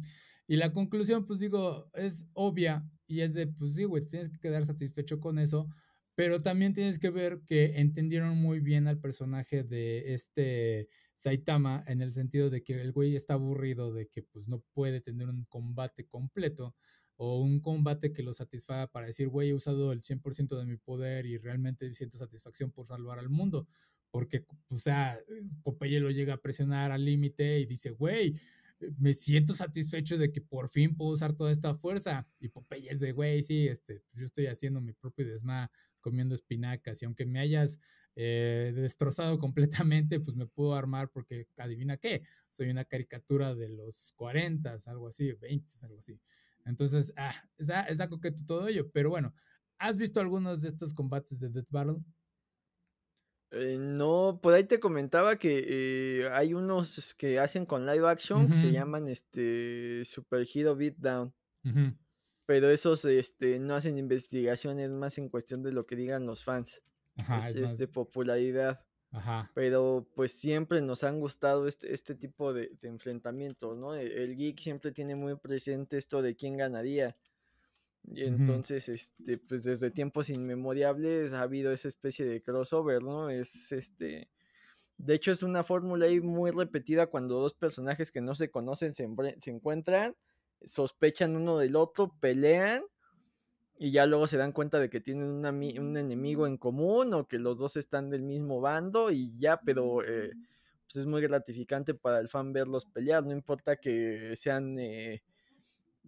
y la conclusión, pues digo, es obvia, y es de, pues sí, güey, tienes que quedar satisfecho con eso, pero también tienes que ver que entendieron muy bien al personaje de este Saitama, en el sentido de que el güey está aburrido de que pues no puede tener un combate completo, o un combate que lo satisfaga para decir, güey, he usado el cien por ciento de mi poder y realmente siento satisfacción por salvar al mundo. Porque, o sea, Popeye lo llega a presionar al límite y dice, güey, me siento satisfecho de que por fin puedo usar toda esta fuerza. Y Popeye es de, güey, sí, este, pues yo estoy haciendo mi propio desma, comiendo espinacas. Y aunque me hayas eh, destrozado completamente, pues me puedo armar porque, ¿adivina qué? Soy una caricatura de los cuarentas, algo así, veintes, algo así. Entonces, ah, está, está coqueto todo ello. Pero bueno, ¿has visto algunos de estos combates de Death Battle? Eh, no, por ahí te comentaba que eh, hay unos que hacen con live action, uh-huh, que se llaman este Super Hero Beatdown, uh-huh, pero esos este, no hacen investigaciones, más en cuestión de lo que digan los fans. Ajá, es, es más de popularidad. Ajá. Pero pues siempre nos han gustado este, este tipo de, de enfrentamientos, ¿no? El, el geek siempre tiene muy presente esto de quién ganaría. Y entonces, uh-huh, este, pues desde tiempos inmemorables ha habido esa especie de crossover, ¿no? Es este. De hecho, es una fórmula ahí muy repetida cuando dos personajes que no se conocen se, embre- se encuentran, sospechan uno del otro, pelean, y ya luego se dan cuenta de que tienen un, ami- un enemigo en común, o que los dos están del mismo bando, y ya, pero eh, pues es muy gratificante para el fan verlos pelear, no importa que sean. Eh,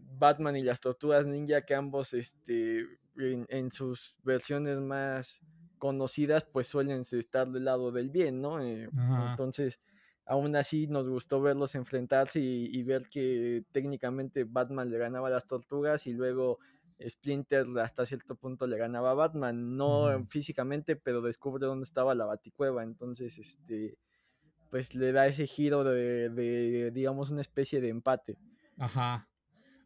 Batman y las Tortugas Ninja, que ambos este, en, en sus versiones más conocidas pues suelen estar del lado del bien, ¿no? Eh, entonces, aún así nos gustó verlos enfrentarse y, y ver que técnicamente Batman le ganaba a las Tortugas y luego Splinter hasta cierto punto le ganaba a Batman, no Ajá. físicamente, pero descubre dónde estaba la Baticueva, entonces este, pues le da ese giro de, de digamos una especie de empate. Ajá.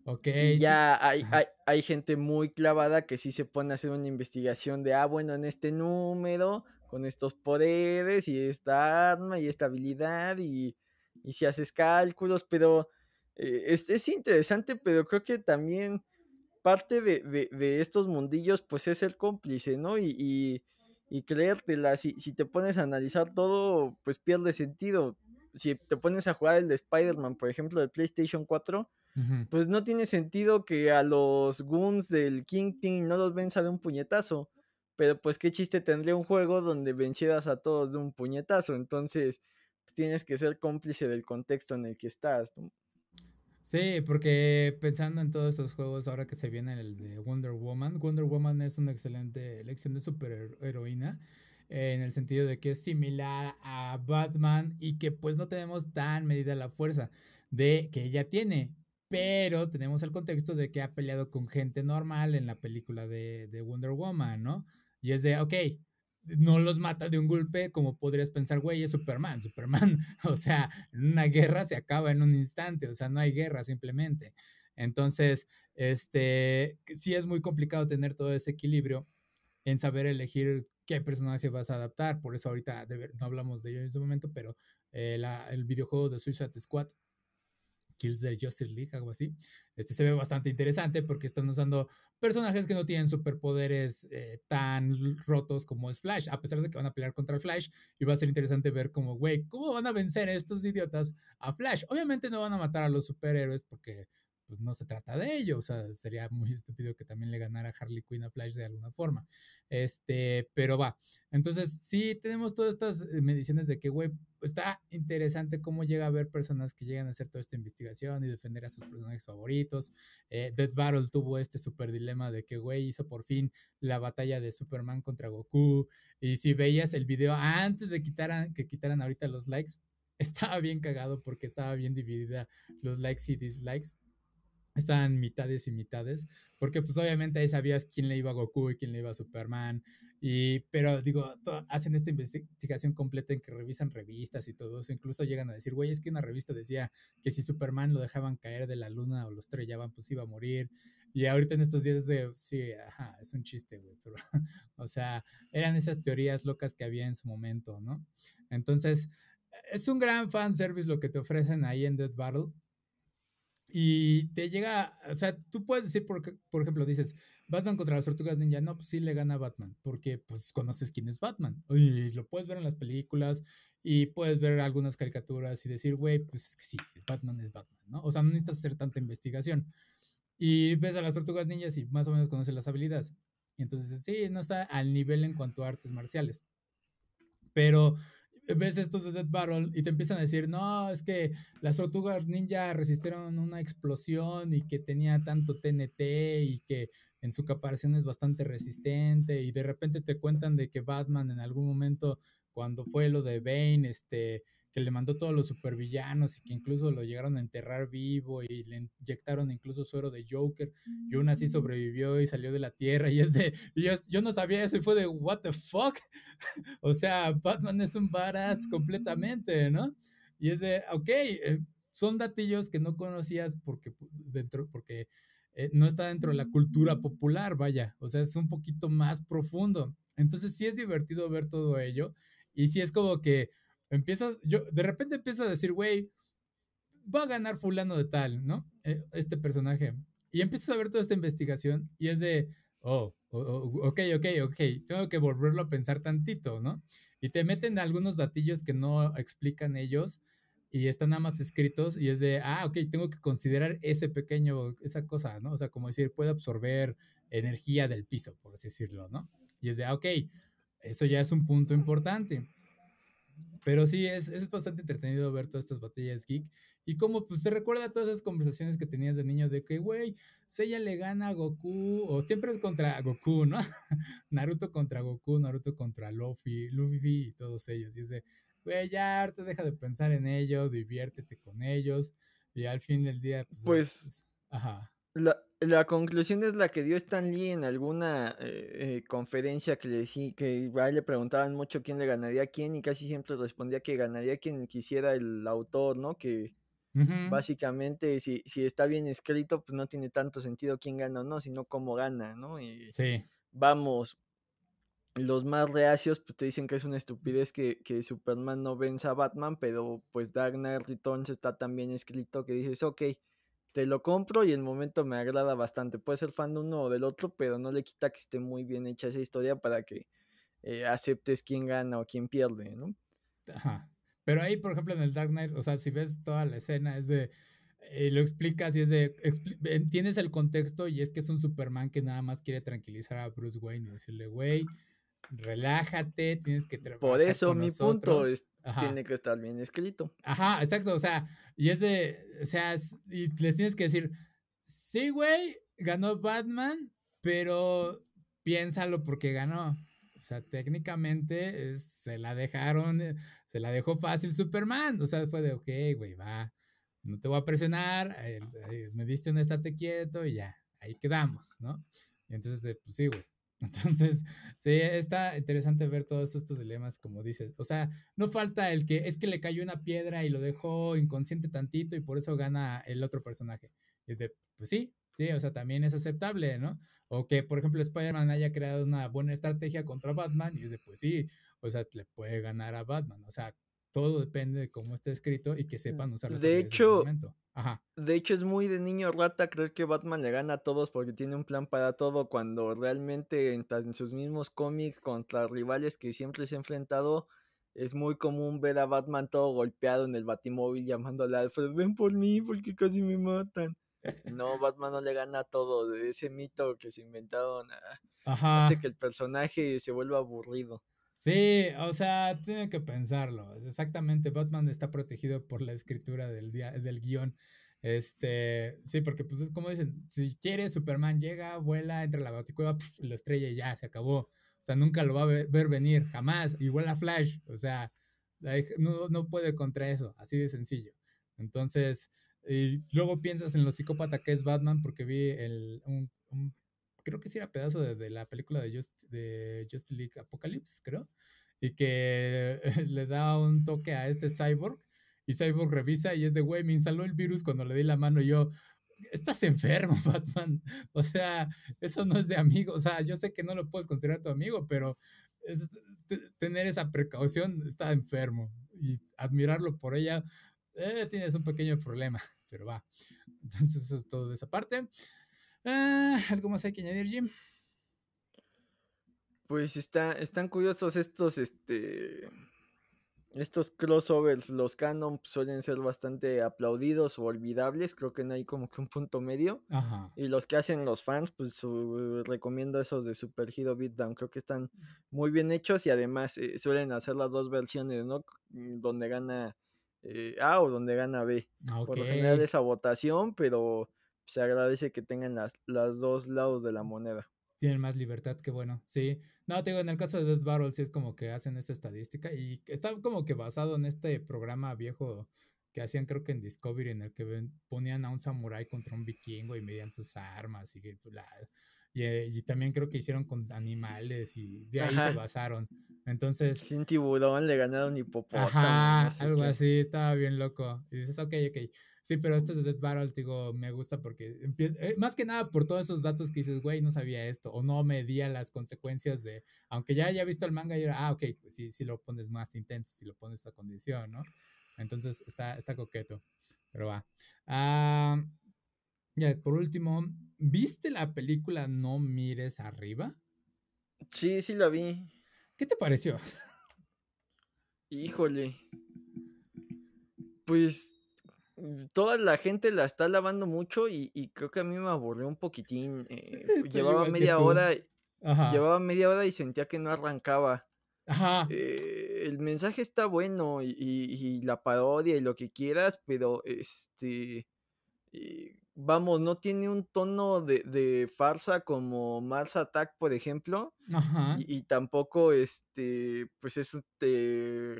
Okay, y ya sí. hay, hay, hay gente muy clavada que sí se pone a hacer una investigación de, ah, bueno, en este número, con estos poderes y esta arma y esta habilidad y, y si haces cálculos, pero eh, es, es interesante, pero creo que también parte de, de, de estos mundillos pues es ser cómplice, ¿no? Y, y, y creértela, si, si te pones a analizar todo, pues pierde sentido. Si te pones a jugar el de Spider-Man, por ejemplo, del PlayStation cuatro, pues no tiene sentido que a los goons del Kingpin no los venza de un puñetazo, pero pues qué chiste tendría un juego donde vencieras a todos de un puñetazo, entonces pues tienes que ser cómplice del contexto en el que estás, ¿no? Sí, porque pensando en todos estos juegos, ahora que se viene el de Wonder Woman, Wonder Woman es una excelente elección de superheroína, en el sentido de que es similar a Batman y que pues no tenemos tan medida la fuerza de que ella tiene, pero tenemos el contexto de que ha peleado con gente normal en la película de, de Wonder Woman, ¿no? Y es de, ok, no los mata de un golpe como podrías pensar, güey, es Superman, Superman, o sea, una guerra se acaba en un instante, o sea, no hay guerra simplemente. Entonces, este, sí es muy complicado tener todo ese equilibrio en saber elegir qué personaje vas a adaptar, por eso ahorita de ver, no hablamos de ello en ese momento, pero eh, la, el videojuego de Suicide Squad, Kills de Justice League, algo así, este se ve bastante interesante porque están usando personajes que no tienen superpoderes eh, tan rotos como es Flash, a pesar de que van a pelear contra el Flash, y va a ser interesante ver como, güey, ¿cómo van a vencer a estos idiotas a Flash? Obviamente no van a matar a los superhéroes porque pues no se trata de ello, o sea, sería muy estúpido que también le ganara Harley Quinn a Flash de alguna forma, este, pero va, entonces sí tenemos todas estas mediciones de que, güey, está interesante cómo llega a haber personas que llegan a hacer toda esta investigación y defender a sus personajes favoritos. eh, Death Battle tuvo este super dilema de que, güey, hizo por fin la batalla de Superman contra Goku, y si veías el video antes de quitaran, que quitaran ahorita los likes, estaba bien cagado porque estaba bien dividida los likes y dislikes. Estaban mitades y mitades, porque pues obviamente ahí sabías quién le iba a Goku y quién le iba a Superman, y, pero digo, to, hacen esta investigación completa en que revisan revistas y todo eso, incluso llegan a decir, güey, es que una revista decía que si Superman lo dejaban caer de la luna o lo estrellaban, pues iba a morir, y ahorita en estos días de, sí, ajá, es un chiste, güey, pero, o sea, eran esas teorías locas que había en su momento, ¿no? Entonces, es un gran fanservice lo que te ofrecen ahí en Death Battle, y te llega, o sea, tú puedes decir, por, por ejemplo, dices, Batman contra las Tortugas Ninja, no, pues sí le gana a Batman, porque pues conoces quién es Batman, y lo puedes ver en las películas, y puedes ver algunas caricaturas y decir, güey, pues es que sí, Batman es Batman, ¿no? O sea, no necesitas hacer tanta investigación, y ves a las Tortugas Ninjas y más o menos conoces las habilidades, y entonces sí, no está al nivel en cuanto a artes marciales, pero ves estos de Death Battle y te empiezan a decir, no, es que las tortugas ninja resistieron una explosión y que tenía tanto T N T y que en su caparación es bastante resistente, y de repente te cuentan de que Batman en algún momento, cuando fue lo de Bane, este, que le mandó todos los supervillanos y que incluso lo llegaron a enterrar vivo y le inyectaron incluso suero de Joker, y aún así sobrevivió y salió de la tierra, y es de, y yo, yo no sabía eso, y fue de, what the fuck, o sea, Batman es un badass completamente, ¿no? Y es de, ok, eh, son datillos que no conocías porque, dentro, porque eh, no está dentro de la cultura popular, vaya, o sea, es un poquito más profundo, entonces sí es divertido ver todo ello, y sí es como que empiezas, yo de repente empiezo a decir, güey, va a ganar fulano de tal, ¿no? Este personaje. Y empiezas a ver toda esta investigación y es de, oh, oh, ok, ok, ok, tengo que volverlo a pensar tantito, ¿no? Y te meten algunos datillos que no explican ellos y están nada más escritos y es de, ah, ok, tengo que considerar ese pequeño, esa cosa, ¿no? O sea, como decir, puede absorber energía del piso, por así decirlo, ¿no? Y es de, ah, ok, eso ya es un punto importante. Pero sí, es, es bastante entretenido ver todas estas batallas geek. Y como pues te recuerda a todas esas conversaciones que tenías de niño de que, güey, Seiya le gana a Goku, o siempre es contra Goku, ¿no? Naruto contra Goku, Naruto contra Luffy, Luffy y todos ellos. Y es de, güey, ya te deja de pensar en ellos, diviértete con ellos. Y al fin del día, pues... pues es, ajá. La, la conclusión es la que dio Stan Lee en alguna eh, eh, conferencia que le que a él le preguntaban mucho quién le ganaría a quién y casi siempre respondía que ganaría quien quisiera el autor, ¿no? Que uh-huh. Básicamente si, si está bien escrito, pues no tiene tanto sentido quién gana o no, sino cómo gana, ¿no? Y sí. Vamos, los más reacios pues te dicen que es una estupidez que, que Superman no venza a Batman, pero pues Dark Knight Returns está tan bien escrito que dices, ok, te lo compro y el momento me agrada bastante. Puede ser fan de uno o del otro, pero no le quita que esté muy bien hecha esa historia para que eh, aceptes quién gana o quién pierde, ¿no? Ajá. Pero ahí, por ejemplo, en el Dark Knight, o sea, si ves toda la escena, es de... Eh, lo explicas y es de... Expli- entiendes el contexto y es que es un Superman que nada más quiere tranquilizar a Bruce Wayne y decirle, güey, relájate, tienes que trabajar con nosotros. Por eso mi punto es... Ajá. Tiene que estar bien escrito. Ajá, exacto, o sea, y es de, o sea, y les tienes que decir, sí, güey, ganó Batman, pero piénsalo porque ganó. O sea, técnicamente es, se la dejaron, se la dejó fácil Superman. O sea, fue de, ok, güey, va, no te voy a presionar, eh, eh, me diste un estate quieto y ya, ahí quedamos, ¿no? Y entonces, pues sí, güey. Entonces, sí, está interesante ver todos estos dilemas, como dices. O sea, no falta el que es que le cayó una piedra y lo dejó inconsciente tantito y por eso gana el otro personaje. Y es de, pues sí, sí, o sea, también es aceptable, ¿no? O que, por ejemplo, Spider-Man haya creado una buena estrategia contra Batman y es de, pues sí, o sea, le puede ganar a Batman. O sea, todo depende de cómo esté escrito y que sepan usarlo. De hecho, Ajá. de hecho es muy de niño rata creer que Batman le gana a todos porque tiene un plan para todo, cuando realmente en, en sus mismos cómics contra rivales que siempre se ha enfrentado es muy común ver a Batman todo golpeado en el batimóvil llamándole a Alfred, ven por mí porque casi me matan. No, Batman no le gana a todo. Ese mito que se inventaron Ajá. hace que el personaje se vuelva aburrido. Sí, o sea, tiene que pensarlo. Exactamente, Batman está protegido por la escritura del, del guión. Este, sí, porque pues es como dicen, si quiere Superman llega, vuela, entra a la baticueva, pf, lo estrella y ya, se acabó. O sea, nunca lo va a ver, ver venir, jamás. Igual a Flash, o sea, no, no puede contra eso, así de sencillo. Entonces, y luego piensas en lo psicópata que es Batman, porque vi el, un... un creo que sí era pedazo de, de la película de Just, de Just League Apocalypse, creo, y que le da un toque a este Cyborg, y Cyborg revisa y es de, güey, me instaló el virus cuando le di la mano, y yo, estás enfermo, Batman, o sea, eso no es de amigo, o sea, yo sé que no lo puedes considerar tu amigo, pero es, t- tener esa precaución, está enfermo, y admirarlo por ella, eh, tienes un pequeño problema, pero va, entonces eso es todo de esa parte. Ah, ¿algo más hay que añadir, Jim? Pues está, están curiosos estos, este, estos crossovers. Los canon suelen ser bastante aplaudidos o olvidables. Creo que no hay como que un punto medio. Ajá. Y los que hacen los fans, pues su, recomiendo esos de Super Hero Beatdown. Creo que están muy bien hechos y además eh, suelen hacer las dos versiones, ¿no? Donde gana eh, A o donde gana B. Okay. Por lo general esa votación, pero se agradece que tengan las, las dos lados de la moneda. Tienen más libertad, qué bueno, sí. No, te digo, en el caso de Death Battle sí es como que hacen esta estadística y está como que basado en este programa viejo que hacían creo que en Discovery, en el que ven, ponían a un samurái contra un vikingo y medían sus armas y, la, y, y también creo que hicieron con animales y de ahí Ajá. se basaron. Entonces... sin tiburón le ganaron hipopótamo. Ajá, así algo que... así, estaba bien loco. Y dices, ok, ok. Sí, pero esto es de Death Battle, digo, me gusta porque empieza, eh, más que nada por todos esos datos que dices, güey, no sabía esto, o no medía las consecuencias de, aunque ya haya visto el manga y era, ah, ok, pues sí, sí lo pones más intenso, si lo pones a condición, ¿no? Entonces está, está coqueto, pero va. Ah, ya, por último, ¿viste la película No Mires Arriba? Sí, sí la vi. ¿Qué te pareció? Híjole. Pues... toda la gente la está alabando mucho y, y creo que a mí me aburrió un poquitín. Eh, llevaba media hora, Ajá. llevaba media hora y sentía que no arrancaba. Ajá. Eh, el mensaje está bueno y, y, y la parodia y lo que quieras, pero este, eh, vamos, no tiene un tono de, de farsa como Mars Attack, por ejemplo, Ajá. Y, y tampoco este, pues es este...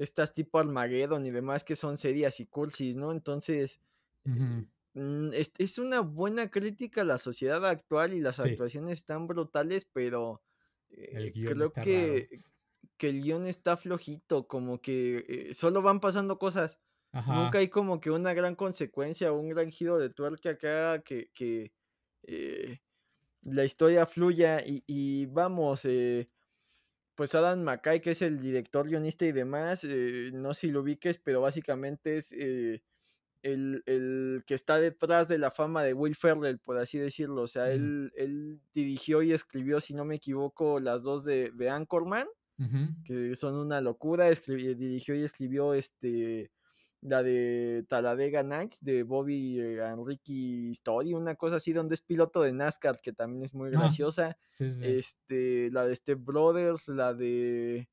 estas tipo Armageddon y demás que son serias y cursis, ¿no? Entonces, uh-huh. es, es una buena crítica a la sociedad actual y las sí. actuaciones están brutales, pero eh, creo que, que el guión está flojito, como que eh, solo van pasando cosas. Ajá. Nunca hay como que una gran consecuencia o un gran giro de tuerca acá que, que eh, la historia fluya y, y vamos... Eh, pues Adam McKay, que es el director, guionista y demás, eh, no sé si lo ubiques, pero básicamente es eh, el, el que está detrás de la fama de Will Ferrell, por así decirlo. O sea, uh-huh. él, él dirigió y escribió, si no me equivoco, las dos de, de Anchorman, uh-huh. que son una locura. Escribió, dirigió y escribió este la de Talladega Nights, de Bobby and Ricky Story, una cosa así, donde es piloto de NASCAR, que también es muy graciosa. Ah, sí, sí. Este, la de Step Brothers, la de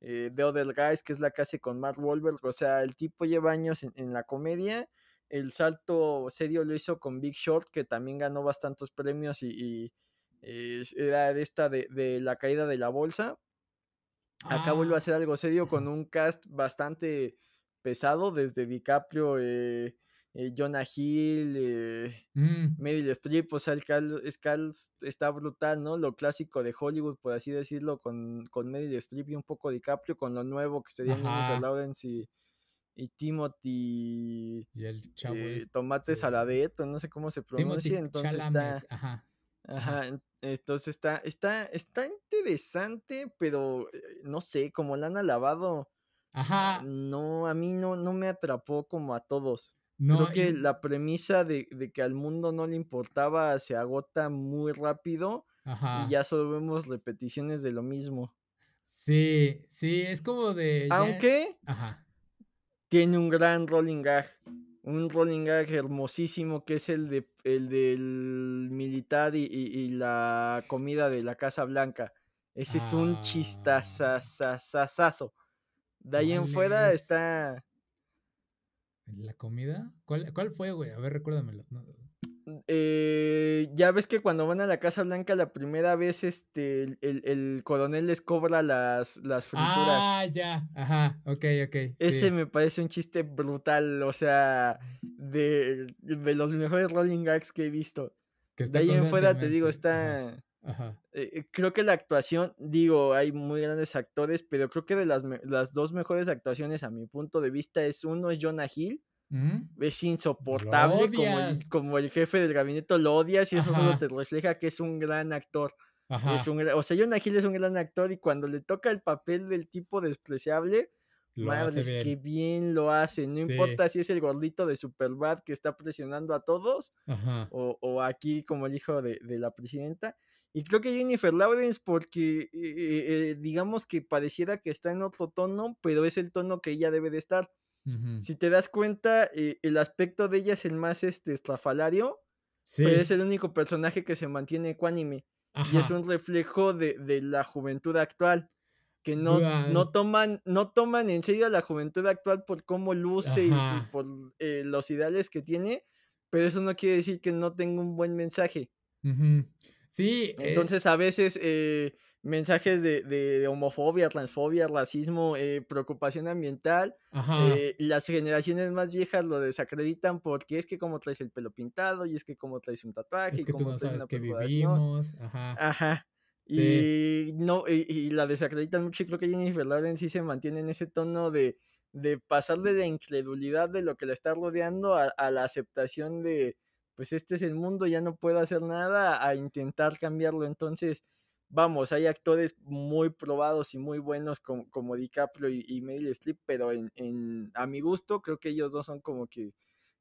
eh, The Other Guys, que es la que hace con Mark Wahlberg. O sea, el tipo lleva años en, en la comedia. El salto serio lo hizo con Big Short, que también ganó bastantes premios y, y eh, era esta de, de la caída de la bolsa. Acá ah. vuelve a hacer algo serio con un cast bastante... pesado, desde DiCaprio, eh, eh, Jonah Hill, eh, mm. Meryl Streep, o sea, el Carl, es Carl está brutal, ¿no? Lo clásico de Hollywood, por así decirlo, con, con Meryl Streep y un poco DiCaprio, con lo nuevo que serían Jennifer Lawrence y, y Timothy... Y el chavo eh, es... Tomate Saladet, o no sé cómo se pronuncia, Timothy entonces Chalamet. Está... Ajá. Ajá, entonces está, está, está interesante, pero no sé, como la han alabado, ajá, no, a mí no, no me atrapó como a todos. No, creo que y... la premisa de, de que al mundo no le importaba se agota muy rápido, ajá, y ya solo vemos repeticiones de lo mismo. Sí, sí, es como de... Aunque ya... ajá, tiene un gran rolling gag. Un rolling gag hermosísimo que es el de el del militar y, y, y la comida de la Casa Blanca. Ese ah, es un chistazazazazazo. De ahí en fuera es... está... ¿La comida? ¿Cuál, cuál fue, güey? A ver, recuérdamelo. No. Eh, ya ves que cuando van a la Casa Blanca la primera vez este el, el, el coronel les cobra las, las frituras. Ah, ya, ajá, ok, ok. Ese sí me parece un chiste brutal, o sea, de, de los mejores rolling gags que he visto. Que de ahí en fuera, te digo, está... Ajá. Ajá. Eh, creo que la actuación, digo, hay muy grandes actores, pero creo que de las, las dos mejores actuaciones a mi punto de vista es uno, es Jonah Hill. ¿Mm? Es insoportable, como el, como el jefe del gabinete lo odias y eso, ajá, solo te refleja que es un gran actor. Ajá. Es un, o sea, Jonah Hill es un gran actor y cuando le toca el papel del tipo despreciable, madre, es que bien lo hace. No sí. importa si es el gordito de Superbad que está presionando a todos, ajá, o, o aquí como el hijo de, de la presidenta. Y creo que Jennifer Lawrence, porque eh, eh, digamos que pareciera que está en otro tono, pero es el tono que ella debe de estar. Si te das cuenta, eh, el aspecto de ella es el más este, estrafalario, sí, pero es el único personaje que se mantiene ecuánime, ajá, y es un reflejo de, de la juventud actual, que no, no, toman, no toman en serio a la juventud actual por cómo luce y, y por eh, los ideales que tiene, pero eso no quiere decir que no tenga un buen mensaje. Uh-huh. Sí, entonces eh... a veces... Eh, mensajes de, de, de homofobia, transfobia, racismo, eh, preocupación ambiental, eh, las generaciones más viejas lo desacreditan porque es que como traes el pelo pintado y es que como traes un tatuaje, es que y como tú no sabes que vivimos, ajá, ajá. Sí. Y, no, y, y la desacreditan mucho y creo que Jennifer Lawrence sí se mantiene en ese tono de, de pasar de la incredulidad de lo que la está rodeando a, a la aceptación de pues este es el mundo, ya no puedo hacer nada, a intentar cambiarlo, entonces vamos, hay actores muy probados y muy buenos como, como DiCaprio y, y Meryl Streep, pero en, en, a mi gusto creo que ellos dos son como que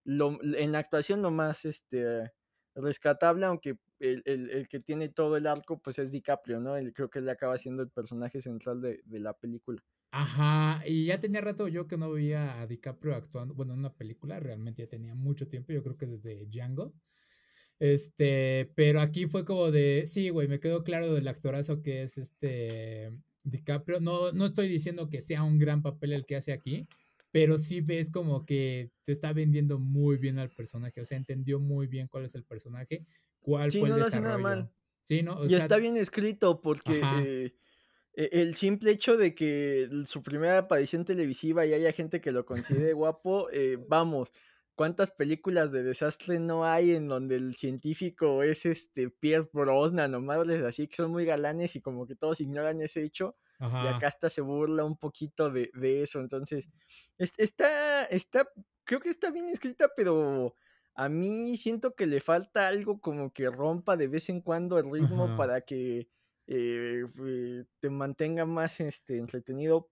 lo, en la actuación lo más este, rescatable, aunque el, el, el que tiene todo el arco pues es DiCaprio, ¿no? Él, creo que él acaba siendo el personaje central de, de la película. Ajá, y ya tenía rato yo que no veía a DiCaprio actuando, bueno, en una película realmente ya tenía mucho tiempo, yo creo que desde Django. Este, pero aquí fue como de, sí, güey, me quedó claro del actorazo que es este DiCaprio. No, no estoy diciendo que sea un gran papel el que hace aquí, pero sí ves como que te está vendiendo muy bien al personaje, o sea, entendió muy bien cuál es el personaje, cuál sí, fue no el desarrollo. Nada mal. Sí, no, o y sea, está bien escrito porque eh, el simple hecho de que su primera aparición televisiva y haya gente que lo considere guapo, eh, vamos... ¿Cuántas películas de desastre no hay en donde el científico es este Pierce Brosnan o madres así que son muy galanes y como que todos ignoran ese hecho? Ajá. Y acá hasta se burla un poquito de, de eso, entonces es, está, está, creo que está bien escrita, pero a mí siento que le falta algo como que rompa de vez en cuando el ritmo, ajá, para que eh, te mantenga más este, entretenido.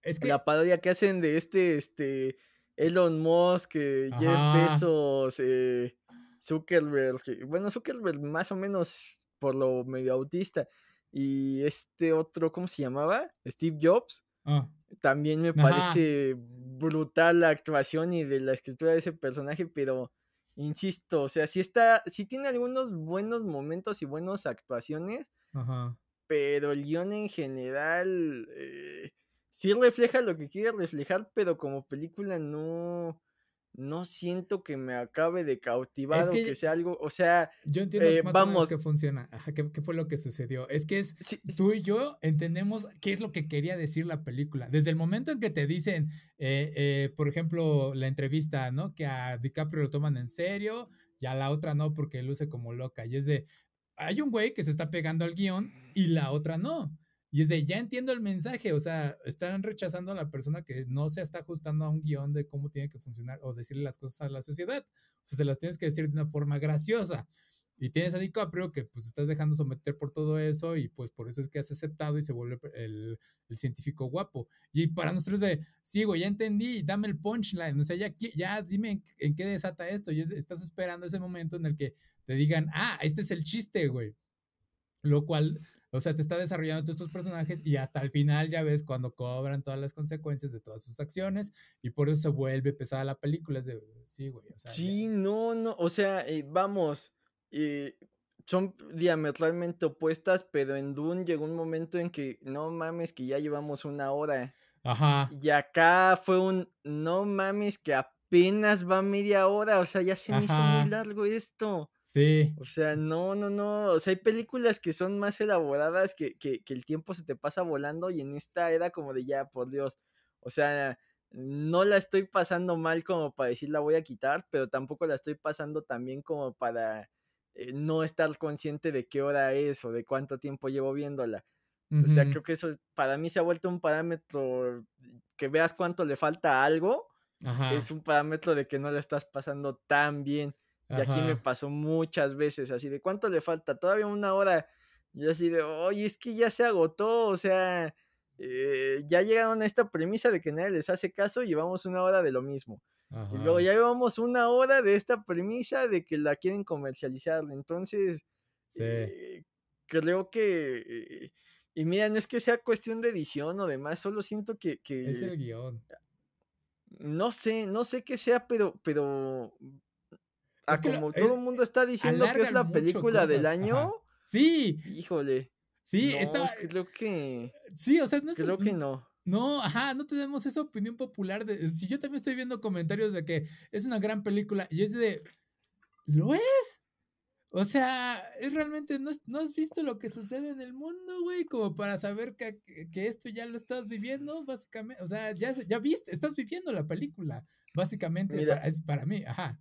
Es que... la parodia que hacen de este, este... Elon Musk, eh, Jeff Bezos, eh, Zuckerberg, bueno, Zuckerberg más o menos por lo medio autista, y este otro, ¿cómo se llamaba? Steve Jobs, oh. También me, ajá, parece brutal la actuación y de la escritura de ese personaje, pero insisto, o sea, sí está, sí tiene algunos buenos momentos y buenas actuaciones, ajá, pero el guión en general... Eh, sí refleja lo que quiere reflejar, pero como película no, no siento que me acabe de cautivar, es que o que sea algo, o sea... Yo entiendo eh, más vamos. o menos que funciona, ajá, ¿qué, qué fue lo que sucedió? Es que es, sí, tú y yo entendemos qué es lo que quería decir la película. Desde el momento en que te dicen, eh, eh, por ejemplo, la entrevista, ¿no? Que a DiCaprio lo toman en serio, y a la otra no, porque luce como loca. Y es de, hay un güey que se está pegando al guión y la otra no. Y es de, ya entiendo el mensaje, o sea, están rechazando a la persona que no se está ajustando a un guión de cómo tiene que funcionar o decirle las cosas a la sociedad. O sea, se las tienes que decir de una forma graciosa. Y tienes a DiCaprio que pues estás dejando someter por todo eso y pues por eso es que has aceptado y se vuelve el, el científico guapo. Y para nosotros es de, sí, güey, ya entendí, dame el punchline, o sea, ya, ya dime en, en qué desata esto. Y es, estás esperando ese momento en el que te digan, ah, este es el chiste, güey. Lo cual... O sea, te está desarrollando todos estos personajes y hasta el final ya ves cuando cobran todas las consecuencias de todas sus acciones y por eso se vuelve pesada la película. Es de, sí, güey. O sea, sí, ya. no, no. O sea, eh, vamos, eh, son diametralmente opuestas, pero en Dune llegó un momento en que, no mames, que ya llevamos una hora. Ajá. Y acá fue un, no mames, que apenas va media hora. O sea, ya se me Ajá. hizo muy largo esto. Sí. O sea, no, no, no. O sea, hay películas que son más elaboradas que, que, que el tiempo se te pasa volando y en esta era como de ya, por Dios. O sea, no la estoy pasando mal como para decir la voy a quitar, pero tampoco la estoy pasando tan bien como para eh, no estar consciente de qué hora es o de cuánto tiempo llevo viéndola. Uh-huh. O sea, creo que eso para mí se ha vuelto un parámetro que veas cuánto le falta a algo. Ajá. Es un parámetro de que no la estás pasando tan bien. Y Ajá. aquí me pasó muchas veces, así de ¿cuánto le falta? Todavía una hora. Yo así de, oye, es que ya se agotó, o sea, eh, ya llegaron a esta premisa de que nadie les hace caso y llevamos una hora de lo mismo. Ajá. Y luego ya llevamos una hora de esta premisa de que la quieren comercializar. Entonces, sí. eh, creo que... Eh, y mira, no es que sea cuestión de edición o demás, solo siento que... que es el guión. No sé, no sé qué sea, pero... pero Es que como lo, todo el mundo está diciendo que es la película cosas. del año. Ajá. Sí. Híjole. Sí, no, esta... creo que... Sí, o sea, no es... Creo que no. No, ajá, no tenemos esa opinión popular de... Si yo también estoy viendo comentarios de que es una gran película y es de... ¿Lo es? O sea, es realmente... No, no has visto lo que sucede en el mundo, güey, como para saber que, que esto ya lo estás viviendo, básicamente. O sea, ya, ya viste, estás viviendo la película, básicamente. Mira. Para, es para mí, ajá.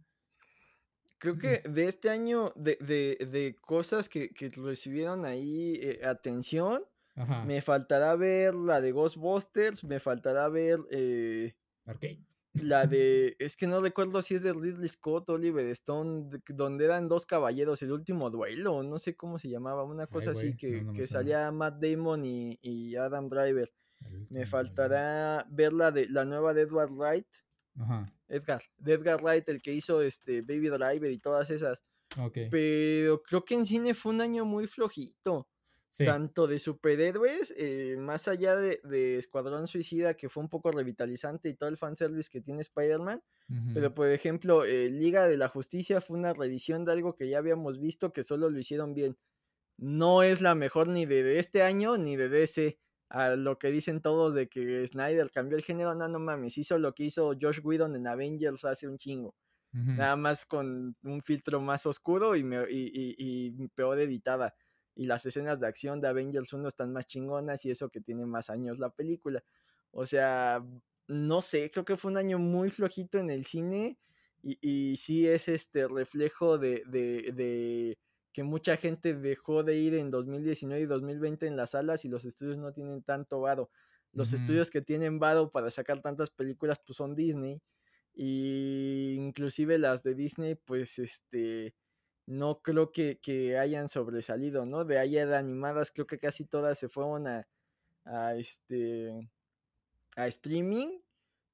Creo sí. que de este año, de, de, de cosas que, que recibieron ahí eh, atención, Ajá. me faltará ver la de Ghostbusters, me faltará ver eh, okay. la de, es que no recuerdo si es de Ridley Scott, Oliver Stone, de, donde eran dos caballeros, el último duelo, no sé cómo se llamaba, una cosa Ay, así wey, que, no, no que salía Matt Damon y, y Adam Driver. Me faltará duelo. ver la, de, la nueva de Edward Wright. Ajá. Edgar, de Edgar Wright, el que hizo este Baby Driver y todas esas. Okay. Pero creo que en cine fue un año muy flojito. Sí. Tanto de superhéroes, eh, más allá de, de Escuadrón Suicida, que fue un poco revitalizante y todo el fanservice que tiene Spider-Man. Uh-huh. Pero por ejemplo, eh, Liga de la Justicia fue una reedición de algo que ya habíamos visto que solo lo hicieron bien. No es la mejor ni de este año ni de D C. A lo que dicen todos de que Snyder cambió el género, no, no mames, hizo lo que hizo Josh Whedon en Avengers hace un chingo, uh-huh. nada más con un filtro más oscuro y, me, y, y, y peor editada, y las escenas de acción de Avengers uno están más chingonas y eso que tiene más años la película. O sea, no sé, creo que fue un año muy flojito en el cine y, y sí es este reflejo de, de, de que mucha gente dejó de ir en dos mil diecinueve y dos mil veinte en las salas y los estudios no tienen tanto varo. Los uh-huh. estudios que tienen varo para sacar tantas películas pues son Disney, y inclusive las de Disney pues este no creo que, que hayan sobresalido, ¿no? De ahí de animadas creo que casi todas se fueron a, a este a streaming.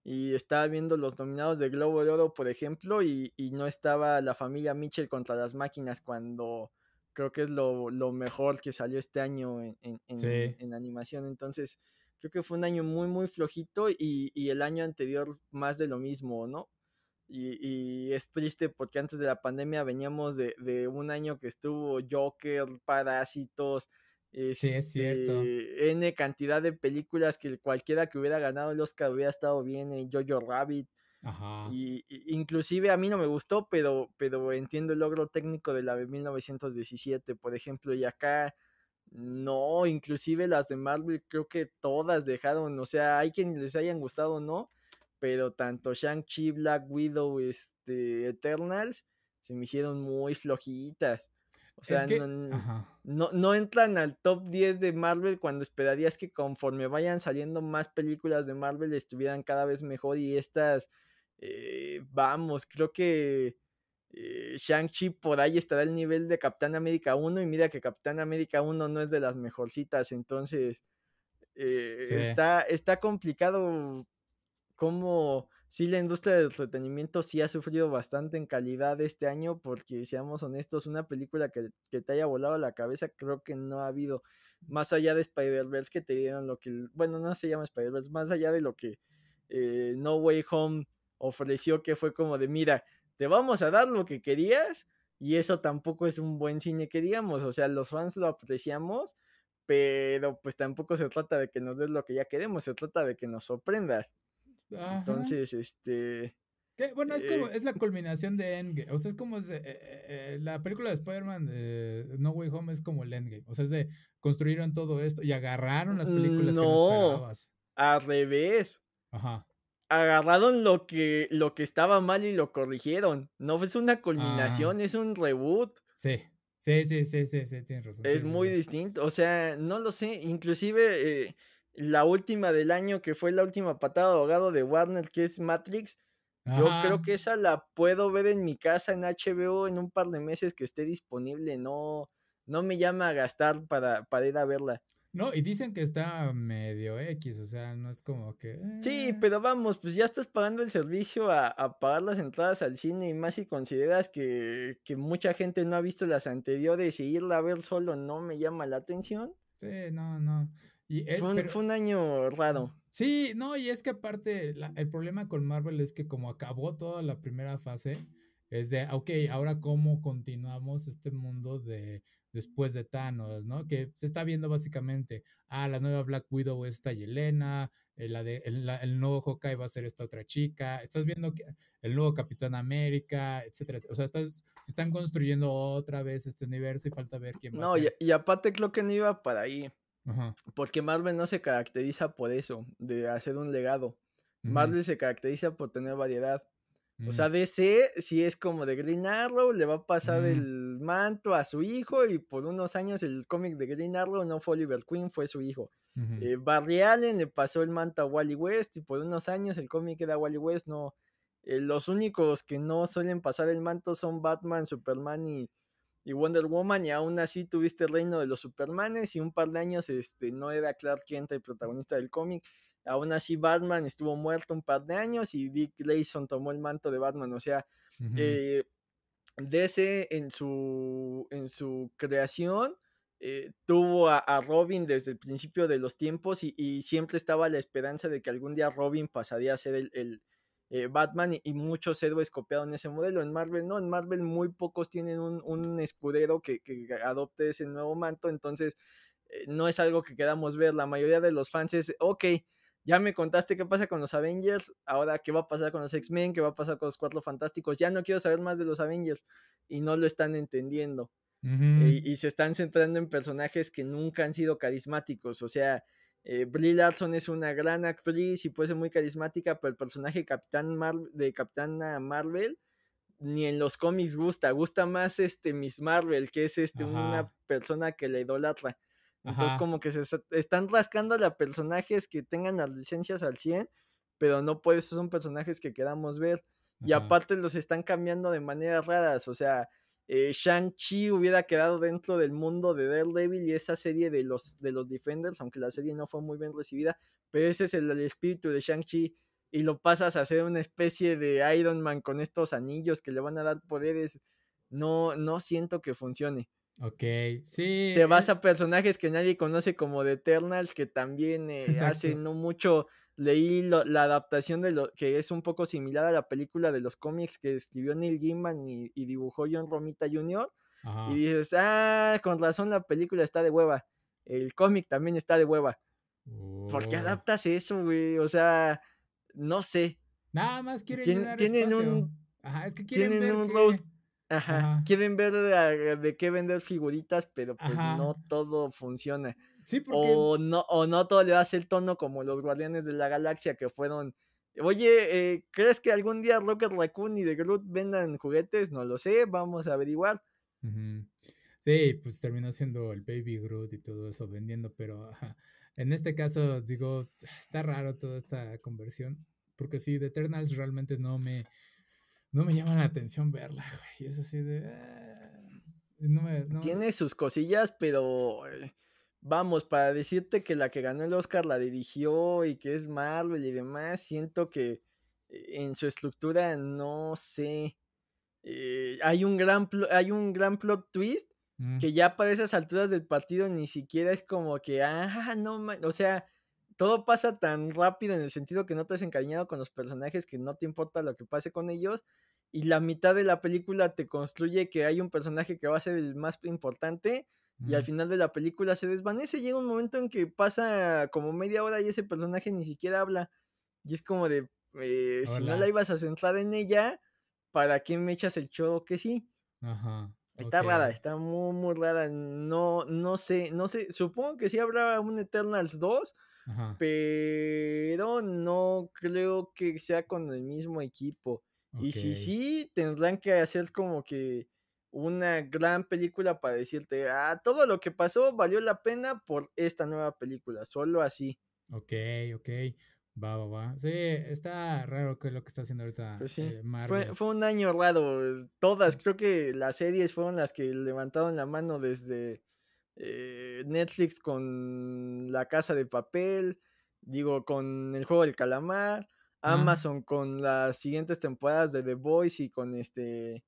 Y estaba viendo los nominados de Globo de Oro, por ejemplo, y, y no estaba La Familia Mitchell contra las máquinas, cuando creo que es lo, lo mejor que salió este año en, en, sí. en, en animación. Entonces, creo que fue un año muy, muy flojito y, y el año anterior más de lo mismo, ¿no? Y, y es triste porque antes de la pandemia veníamos de, de un año que estuvo Joker, Parásitos... Este, sí, es cierto. N cantidad de películas que cualquiera que hubiera ganado el Oscar hubiera estado bien, en Jojo Rabbit, Ajá. Y, y inclusive a mí no me gustó, pero, pero entiendo el logro técnico de la de mil novecientos diecisiete, por ejemplo, y acá no, inclusive las de Marvel creo que todas dejaron, o sea, hay quien les hayan gustado o no, pero tanto Shang-Chi, Black Widow, este, Eternals, se me hicieron muy flojitas. O sea, es que... no, no, no entran al top diez de Marvel cuando esperarías que conforme vayan saliendo más películas de Marvel estuvieran cada vez mejor, y estas, eh, vamos, creo que eh, Shang-Chi por ahí estará al nivel de Capitán América uno, y mira que Capitán América uno no es de las mejorcitas, entonces eh, sí. está, está complicado cómo... Sí, la industria del entretenimiento sí ha sufrido bastante en calidad este año, porque seamos honestos, una película que, que te haya volado la cabeza creo que no ha habido, más allá de Spider-Verse que te dieron lo que, bueno, no se llama Spider-Verse, más allá de lo que eh, No Way Home ofreció, que fue como de, mira, te vamos a dar lo que querías, y eso tampoco es un buen cine que digamos, o sea, los fans lo apreciamos, pero pues tampoco se trata de que nos des lo que ya queremos, se trata de que nos sorprendas. Ajá. Entonces, este... ¿Qué? Bueno, es como, eh, es la culminación de Endgame, o sea, es como es, eh, eh, la película de Spider-Man, eh, No Way Home es como el Endgame, o sea, es de construyeron todo esto y agarraron las películas no, que no esperabas. Al revés. Ajá. Agarraron lo que, lo que estaba mal y lo corrigieron, no es una culminación, ah. es un reboot. Sí, sí, sí, sí, sí, sí tienes razón. Es sí, muy sí. distinto, o sea, no lo sé, inclusive... Eh, la última del año, que fue la última patada de ahogado de Warner, que es Matrix. Ajá. Yo creo que esa la puedo ver en mi casa en H B O en un par de meses que esté disponible. No, no me llama a gastar para, para ir a verla. No, y dicen que está medio X, o sea, no es como que... Eh. Sí, pero vamos, pues ya estás pagando el servicio a, a pagar las entradas al cine, y más si consideras que, que mucha gente no ha visto las anteriores, y irla a ver solo no me llama la atención. Sí, no, no. Y él, fue, un, pero, fue un año raro. Sí, no, y es que aparte la, el problema con Marvel es que como acabó toda la primera fase, es de, ok, ahora cómo continuamos este mundo de después de Thanos, ¿no? Que se está viendo básicamente, ah, la nueva Black Widow es esta Yelena, el, el, el nuevo Hawkeye va a ser esta otra chica, estás viendo que el nuevo Capitán América, etcétera, o sea, estás, se están construyendo otra vez este universo y falta ver quién va no, a ser. No, y, y aparte creo que no iba para ahí. Ajá. Porque Marvel no se caracteriza por eso, de hacer un legado. Mm. Marvel se caracteriza por tener variedad. Mm. O sea, D C si es como de Green Arrow, le va a pasar mm. el manto a su hijo, y por unos años el cómic de Green Arrow no fue Oliver Queen, fue su hijo. Mm-hmm. eh, Barry Allen le pasó el manto a Wally West, y por unos años el cómic era Wally West. No, eh, los únicos que no suelen pasar el manto son Batman, Superman y y Wonder Woman, y aún así tuviste el reino de los Supermanes, y un par de años este, no era Clark Kent el protagonista del cómic, aún así Batman estuvo muerto un par de años, y Dick Grayson tomó el manto de Batman. O sea, uh-huh. eh, D C en su, en su creación eh, tuvo a, a Robin desde el principio de los tiempos, y, y siempre estaba la esperanza de que algún día Robin pasaría a ser el... el Batman, y muchos héroes copiaron ese modelo. En Marvel no, en Marvel muy pocos tienen un, un escudero que, que adopte ese nuevo manto, entonces eh, no es algo que queramos ver. La mayoría de los fans es, ok, ya me contaste qué pasa con los Avengers, ahora qué va a pasar con los X-Men, qué va a pasar con los Cuatro Fantásticos, ya no quiero saber más de los Avengers, y no lo están entendiendo. Uh-huh. eh, y se están centrando en personajes que nunca han sido carismáticos, o sea... Eh, Brie Larson es una gran actriz y puede ser muy carismática, pero el personaje de, Capitán Mar- de Capitana Marvel ni en los cómics gusta, gusta más este Miss Marvel, que es este, una persona que la idolatra. Entonces Ajá. como que se est- están rascando a personajes que tengan las licencias al cien, pero no por eso son personajes que queramos ver. Ajá. Y aparte los están cambiando de maneras raras, o sea... Eh, Shang-Chi hubiera quedado dentro del mundo de Daredevil y esa serie de los, de los Defenders, aunque la serie no fue muy bien recibida, pero ese es el, el espíritu de Shang-Chi, y lo pasas a hacer una especie de Iron Man con estos anillos que le van a dar poderes. No, no siento que funcione. Ok, sí. Te vas a personajes que nadie conoce como The Eternals, que también eh, hace no mucho leí lo, la adaptación de lo que es un poco similar a la película de los cómics que escribió Neil Gaiman y, y dibujó John Romita junior Ajá. Y dices, ah, con razón la película está de hueva, el cómic también está de hueva. Oh. ¿Por qué adaptas eso, güey? O sea, no sé. Nada más quieren Tien, llenar espacio. Un, ajá, es que quieren ver un que... roast, ajá, ajá. Quieren ver de, de qué vender figuritas, pero pues ajá. no todo funciona. Sí, porque... O no, o no todo le hace el tono como los Guardianes de la Galaxia que fueron... Oye, eh, ¿crees que algún día Rocket Raccoon y The Groot vendan juguetes? No lo sé, vamos a averiguar. Uh-huh. Sí, pues terminó siendo el Baby Groot y todo eso vendiendo, pero ajá. En este caso, digo, está raro toda esta conversión, porque sí, The Eternals realmente no me, no me llama la atención verla, güey. Es así de... Eh, no me, no... Tiene sus cosillas, pero... Eh, vamos, para decirte que la que ganó el Oscar la dirigió y que es Marvel y demás, siento que en su estructura no sé. Eh, hay un gran pl- hay un gran plot twist mm. que ya para esas alturas del partido ni siquiera es como que, ah, no, ma-. o sea, todo pasa tan rápido en el sentido que no te has encariñado con los personajes, que no te importa lo que pase con ellos, y la mitad de la película te construye que hay un personaje que va a ser el más importante. Y al final de la película se desvanece, llega un momento en que pasa como media hora y ese personaje ni siquiera habla. Y es como de, eh, si no la ibas a centrar en ella, ¿para qué me echas el choro que sí? Ajá. Está okay. rara, está muy, muy rara. No, no sé, no sé. Supongo que sí habrá un Eternals dos, ajá. pero no creo que sea con el mismo equipo. Okay. Y si sí, tendrán que hacer como que... una gran película para decirte, ah, todo lo que pasó valió la pena por esta nueva película, solo así. Ok, ok, va, va, va. Sí, está raro que lo que está haciendo ahorita pues sí. eh, Marvel. Fue, fue un año raro, todas, creo que las series fueron las que levantaron la mano desde eh, Netflix con La Casa de Papel, digo, con El Juego del Calamar, Amazon ah. con las siguientes temporadas de The Voice y con este...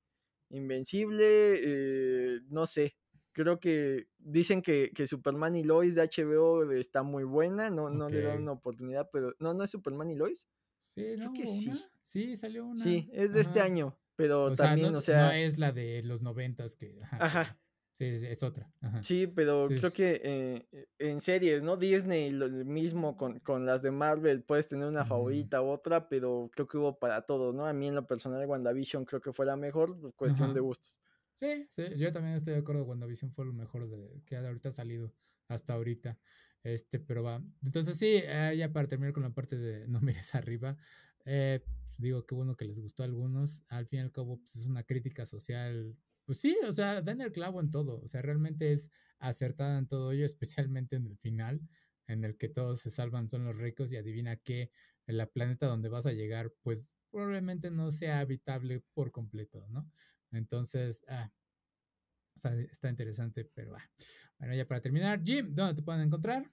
Invencible, eh, no sé, creo que dicen que, que Superman y Lois de H B O está muy buena, no, no okay. le dan una oportunidad, pero no, no es Superman y Lois. Sí, no, creo que sí. Sí, salió una. Sí, es de ajá. este año, pero o también, sea, no, o sea. No es la de los noventas que. Ajá. ajá. Sí, es, es otra. Ajá. Sí, pero sí, creo sí. que eh, en series, ¿no? Disney, lo mismo con, con las de Marvel, puedes tener una mm. favorita u otra, pero creo que hubo para todos, ¿no? A mí en lo personal WandaVision creo que fue la mejor, cuestión ajá. de gustos. Sí, sí, yo también estoy de acuerdo, WandaVision fue lo mejor de, que ahorita ha salido hasta ahorita, este, pero va. Entonces sí, eh, ya para terminar con la parte de No mires arriba, eh, pues digo, qué bueno que les gustó a algunos, al fin y al cabo pues, es una crítica social. Pues sí, o sea, dan el clavo en todo, o sea, realmente es acertada en todo ello, especialmente en el final, en el que todos se salvan son los ricos y adivina que la planeta donde vas a llegar, pues probablemente no sea habitable por completo, ¿no? Entonces, ah, está, está interesante, pero ah. bueno, ya para terminar, Jim, ¿dónde te pueden encontrar?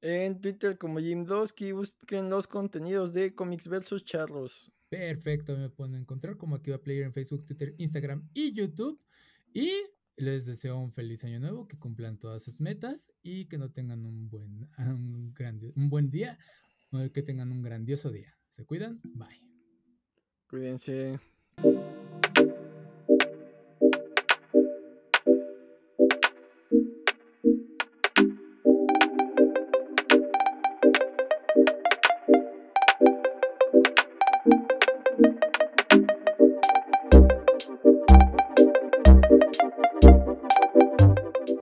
En Twitter como Jimdosky, busquen los contenidos de Comics versus Charlos. Perfecto, me pueden encontrar como Akiba Player en Facebook, Twitter, Instagram y YouTube. Y les deseo un feliz año nuevo, que cumplan todas sus metas y que no tengan un buen, un grandi- un buen día, que tengan un grandioso día. Se cuidan, bye. Cuídense.